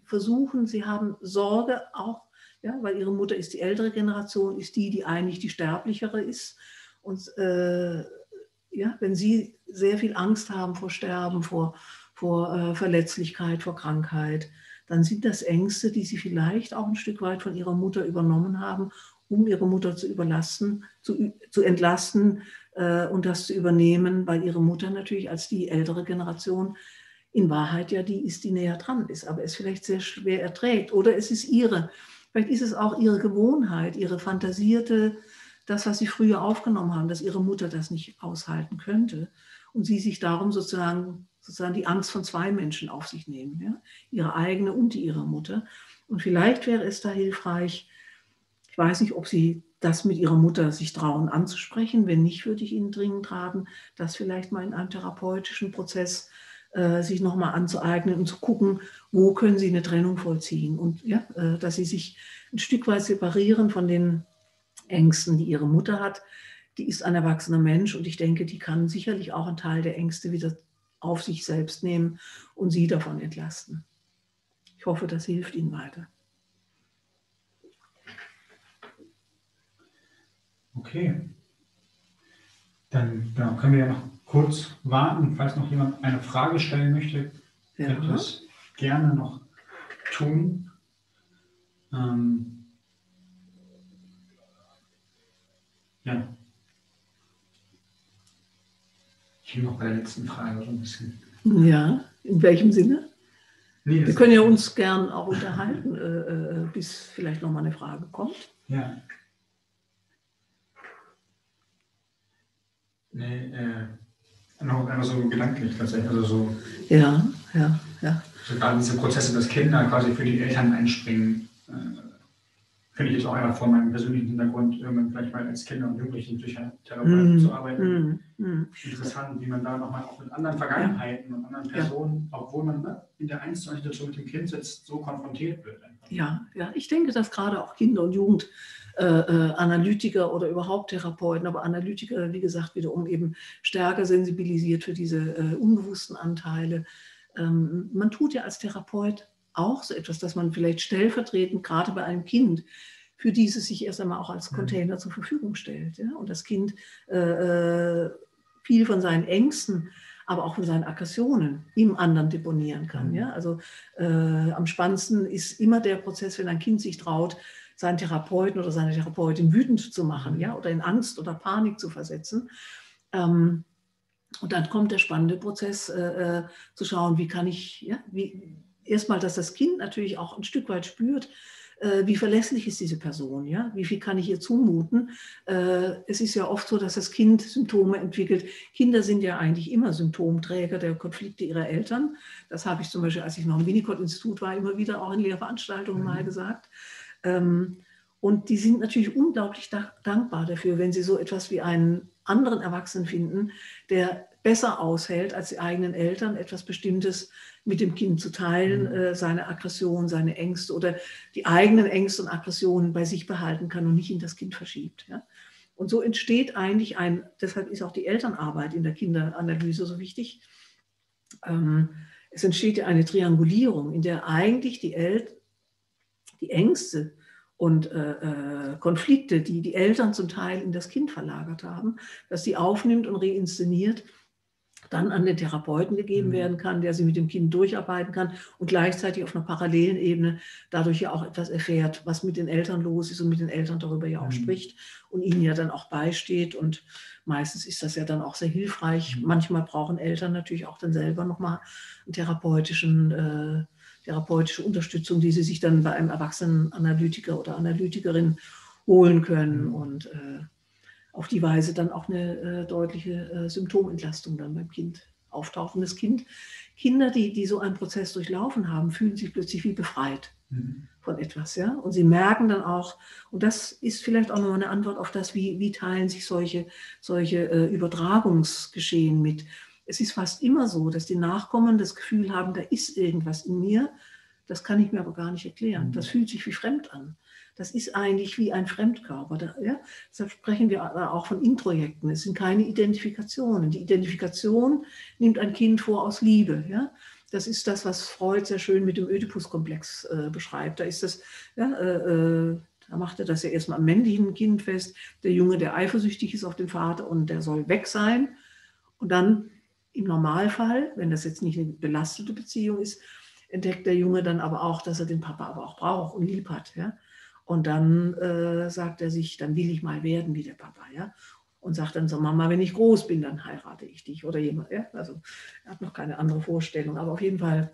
haben Sorge auch, ja, weil ihre Mutter ist die ältere Generation, ist die eigentlich die sterblichere ist. Und wenn sie sehr viel Angst haben vor Sterben, vor Verletzlichkeit, vor Krankheit, dann sind das Ängste, die sie vielleicht auch ein Stück weit von ihrer Mutter übernommen haben, um ihre Mutter zu entlasten und das zu übernehmen, weil ihre Mutter natürlich als die ältere Generation in Wahrheit die ist, die näher dran ist, aber es vielleicht sehr schwer erträgt. Oder vielleicht ist es auch ihre Gewohnheit, ihre fantasierte, das, was sie früher aufgenommen haben, dass ihre Mutter das nicht aushalten könnte und sie sich darum sozusagen die Angst von zwei Menschen auf sich nehmen, ja? Ihre eigene und die ihrer Mutter. Und vielleicht wäre es da hilfreich, ich weiß nicht, ob sie das mit ihrer Mutter sich trauen anzusprechen. Wenn nicht, würde ich Ihnen dringend raten, das vielleicht mal in einem therapeutischen Prozess sich nochmal anzueignen und zu gucken, wo können Sie eine Trennung vollziehen. Und ja, dass Sie sich ein Stück weit separieren von den Ängsten, die Ihre Mutter hat. Die ist ein erwachsener Mensch und ich denke, die kann sicherlich auch einen Teil der Ängste wieder auf sich selbst nehmen und Sie davon entlasten. Ich hoffe, das hilft Ihnen weiter. Okay, dann genau, können wir ja noch kurz warten, falls noch jemand eine Frage stellen möchte, wird das gerne noch tun. Ja. Ich bin noch bei der letzten Frage so ein bisschen. Ja, in welchem Sinne? Nee, wir können ja uns gern auch unterhalten, bis vielleicht nochmal eine Frage kommt. Ja. Nee, noch einmal so gedanklich tatsächlich. Also so, ja. So gerade diese Prozesse, dass Kinder quasi für die Eltern einspringen, finde ich jetzt auch einmal vor meinem persönlichen Hintergrund, irgendwann vielleicht mal als Kinder und Jugendlichen Psychotherapeuten zu arbeiten. Interessant, wie man da nochmal auch mit anderen Vergangenheiten und anderen Personen, obwohl man in der 1:1-Situation mit dem Kind sitzt, so konfrontiert wird. Einfach. Ja, ich denke, dass gerade auch Kinder- und Jugend Analytiker oder überhaupt Therapeuten, aber Analytiker, wie gesagt, wiederum eben stärker sensibilisiert für diese unbewussten Anteile. Man tut ja als Therapeut auch so etwas, dass man vielleicht stellvertretend, gerade bei einem Kind, für dieses sich erst einmal auch als Container zur Verfügung stellt. Ja? Und das Kind viel von seinen Ängsten, aber auch von seinen Aggressionen im anderen deponieren kann. Ja? Also am spannendsten ist immer der Prozess, wenn ein Kind sich traut, seinen Therapeuten oder seine Therapeutin wütend zu machen, ja, oder in Angst oder Panik zu versetzen. Und dann kommt der spannende Prozess, zu schauen, wie kann ich, erstmal, dass das Kind natürlich auch ein Stück weit spürt, wie verlässlich ist diese Person, ja? Wie viel kann ich ihr zumuten? Es ist ja oft so, dass das Kind Symptome entwickelt. Kinder sind ja eigentlich immer Symptomträger der Konflikte ihrer Eltern. Das habe ich zum Beispiel, als ich noch im Winnicott-Institut war, immer wieder auch in Lehrveranstaltungen mal gesagt. Und die sind natürlich unglaublich dankbar dafür, wenn sie so etwas wie einen anderen Erwachsenen finden, der besser aushält als die eigenen Eltern, etwas Bestimmtes mit dem Kind zu teilen, seine Aggression, seine Ängste oder die eigenen Ängste und Aggressionen bei sich behalten kann und nicht in das Kind verschiebt. Ja? Und so entsteht eigentlich deshalb ist auch die Elternarbeit in der Kinderanalyse so wichtig, es entsteht ja eine Triangulierung, in der eigentlich die Ängste und Konflikte, die die Eltern zum Teil in das Kind verlagert haben, dass sie aufnimmt und reinszeniert, dann an den Therapeuten gegeben werden kann, der sie mit dem Kind durcharbeiten kann und gleichzeitig auf einer parallelen Ebene dadurch ja auch etwas erfährt, was mit den Eltern los ist und mit den Eltern darüber ja auch spricht und ihnen ja dann auch beisteht. Und meistens ist das ja dann auch sehr hilfreich. Manchmal brauchen Eltern natürlich auch dann selber nochmal einen therapeutische Unterstützung, die sie sich dann bei einem erwachsenen Analytiker oder Analytikerin holen können und auf die Weise dann auch eine deutliche Symptomentlastung dann beim Kind, auftauchendes Kind. Kinder, die so einen Prozess durchlaufen haben, fühlen sich plötzlich wie befreit von etwas. Ja? Und sie merken dann auch, und das ist vielleicht auch nochmal eine Antwort auf das, wie teilen sich solche Übertragungsgeschehen mit. Es ist fast immer so, dass die Nachkommen das Gefühl haben, da ist irgendwas in mir, das kann ich mir aber gar nicht erklären. Das fühlt sich wie fremd an. Das ist eigentlich wie ein Fremdkörper. Deshalb sprechen wir auch von Introjekten. Es sind keine Identifikationen. Die Identifikation nimmt ein Kind vor aus Liebe. Ja? Das ist das, was Freud sehr schön mit dem Ödipus-Komplex beschreibt. Da ist das... Da macht er das ja erstmal am männlichen Kind fest. Der Junge, der eifersüchtig ist auf den Vater und der soll weg sein. Und dann... Im Normalfall, wenn das jetzt nicht eine belastete Beziehung ist, entdeckt der Junge dann aber auch, dass er den Papa aber auch braucht und lieb hat. Ja? Und dann sagt er sich, dann will ich mal werden wie der Papa. Ja? Und sagt dann so, Mama, wenn ich groß bin, dann heirate ich dich oder jemand. Ja? Also er hat noch keine andere Vorstellung. Aber auf jeden Fall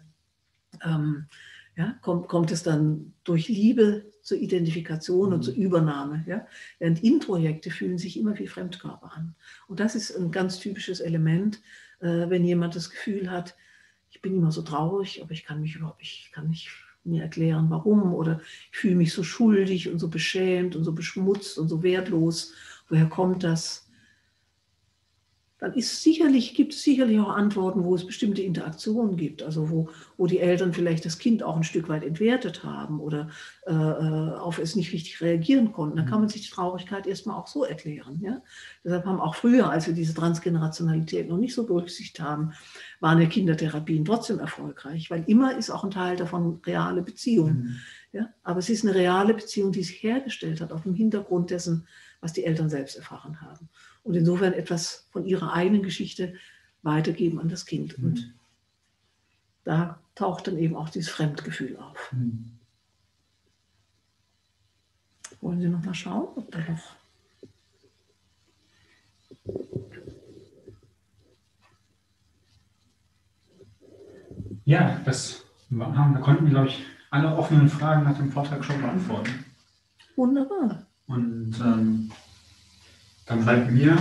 kommt es dann durch Liebe zur Identifikation und zur Übernahme. Ja? Während Introjekte fühlen sich immer wie Fremdkörper an. Und das ist ein ganz typisches Element, wenn jemand das Gefühl hat, ich bin immer so traurig, aber ich kann mich überhaupt nicht mir erklären, warum, oder ich fühle mich so schuldig und so beschämt und so beschmutzt und so wertlos, woher kommt das? Dann gibt es sicherlich auch Antworten, wo es bestimmte Interaktionen gibt, also wo die Eltern vielleicht das Kind auch ein Stück weit entwertet haben oder auf es nicht richtig reagieren konnten. Dann kann man sich die Traurigkeit erstmal auch so erklären. Ja? Deshalb haben auch früher, als wir diese Transgenerationalität noch nicht so berücksichtigt haben, waren ja Kindertherapien trotzdem erfolgreich, weil immer ist auch ein Teil davon reale Beziehung. Ja? Aber es ist eine reale Beziehung, die sich hergestellt hat, auf dem Hintergrund dessen, was die Eltern selbst erfahren haben. Und insofern etwas von ihrer eigenen Geschichte weitergeben an das Kind. Und da taucht dann eben auch dieses Fremdgefühl auf. Wollen Sie noch mal schauen, ob da noch... Ja, da konnten wir, glaube ich, alle offenen Fragen nach dem Vortrag schon beantworten. Wunderbar. Und dann bleibt mir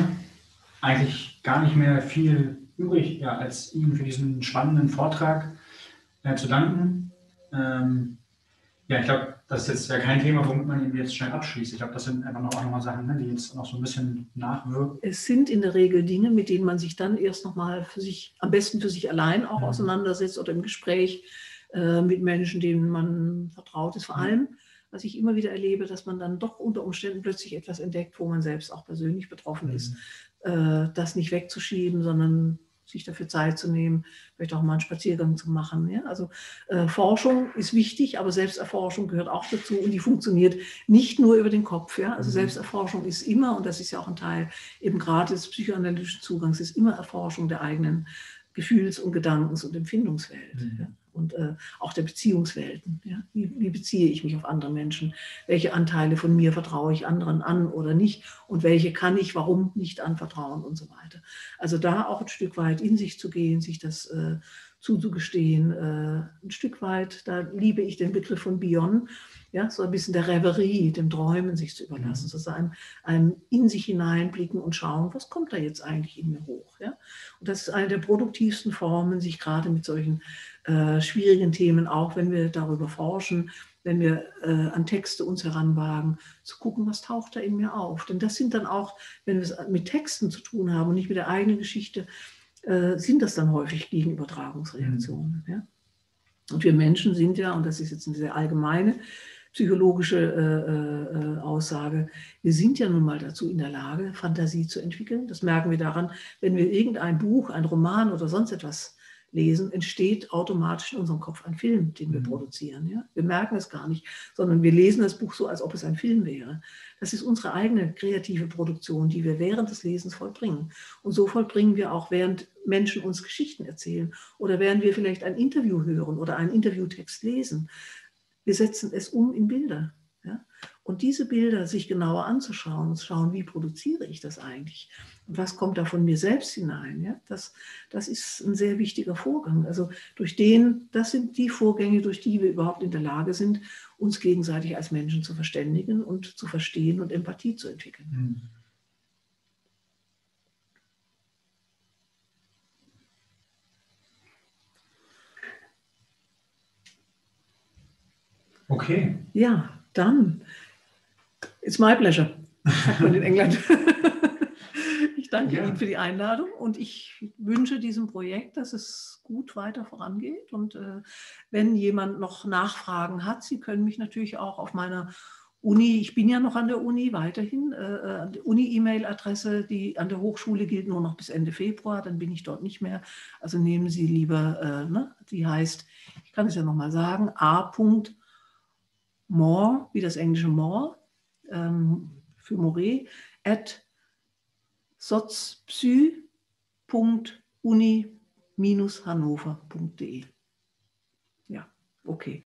eigentlich gar nicht mehr viel übrig, ja, als Ihnen für diesen spannenden Vortrag zu danken. Ja, ich glaube, das ist jetzt ja kein Thema, womit man ihn jetzt schnell abschließt. Ich glaube, das sind einfach noch mal Sachen, ne, die jetzt noch so ein bisschen nachwirken. Es sind in der Regel Dinge, mit denen man sich dann erst noch mal am besten für sich allein auch auseinandersetzt oder im Gespräch mit Menschen, denen man vertraut ist, vor allem. Was ich immer wieder erlebe, dass man dann doch unter Umständen plötzlich etwas entdeckt, wo man selbst auch persönlich betroffen ist. Das nicht wegzuschieben, sondern sich dafür Zeit zu nehmen, vielleicht auch mal einen Spaziergang zu machen. Ja? Also Forschung ist wichtig, aber Selbsterforschung gehört auch dazu und die funktioniert nicht nur über den Kopf. Ja? Also Selbsterforschung ist immer, und das ist ja auch ein Teil eben gerade des psychoanalytischen Zugangs, ist immer Erforschung der eigenen Gefühls- und Gedankens- und Empfindungswelt. Ja? Und auch der Beziehungswelten. Ja? Wie beziehe ich mich auf andere Menschen? Welche Anteile von mir vertraue ich anderen an oder nicht? Und welche kann ich, warum nicht anvertrauen und so weiter. Also da auch ein Stück weit in sich zu gehen, sich das zuzugestehen. Ein Stück weit, da liebe ich den Begriff von Bion, ja? So ein bisschen der Reverie, dem Träumen sich zu überlassen, zu sein, einem in sich hineinblicken und schauen, was kommt da jetzt eigentlich in mir hoch? Ja? Und das ist eine der produktivsten Formen, sich gerade mit solchen schwierigen Themen, auch wenn wir darüber forschen, wenn wir an Texte uns heranwagen, zu gucken, was taucht da in mir auf. Denn das sind dann auch, wenn wir es mit Texten zu tun haben und nicht mit der eigenen Geschichte, sind das dann häufig Gegenübertragungsreaktionen. Ja? Und wir Menschen sind ja, und das ist jetzt eine sehr allgemeine psychologische Aussage, wir sind ja nun mal dazu in der Lage, Fantasie zu entwickeln. Das merken wir daran, wenn wir irgendein Buch, ein Roman oder sonst etwas lesen, entsteht automatisch in unserem Kopf ein Film, den wir produzieren. Ja? Wir merken es gar nicht, sondern wir lesen das Buch so, als ob es ein Film wäre. Das ist unsere eigene kreative Produktion, die wir während des Lesens vollbringen. Und so vollbringen wir auch, während Menschen uns Geschichten erzählen oder während wir vielleicht ein Interview hören oder einen Interviewtext lesen. Wir setzen es um in Bilder. Ja? Und diese Bilder sich genauer anzuschauen und zu schauen, wie produziere ich das eigentlich? Und was kommt da von mir selbst hinein? Ja? Das ist ein sehr wichtiger Vorgang. Also das sind die Vorgänge, durch die wir überhaupt in der Lage sind, uns gegenseitig als Menschen zu verständigen und zu verstehen und Empathie zu entwickeln. Okay. Ja, dann... It's my pleasure, sagt man in England. Ich danke Ihnen für die Einladung und ich wünsche diesem Projekt, dass es gut weiter vorangeht. Und wenn jemand noch Nachfragen hat, Sie können mich natürlich auch auf meiner Uni, ich bin ja noch an der Uni weiterhin, die Uni-E-Mail-Adresse, die an der Hochschule gilt nur noch bis Ende Februar, dann bin ich dort nicht mehr. Also nehmen Sie lieber, die heißt, ich kann es ja nochmal sagen, a.more, wie das englische more, für Moré, @sozpsy.uni-hannover.de. Ja, okay.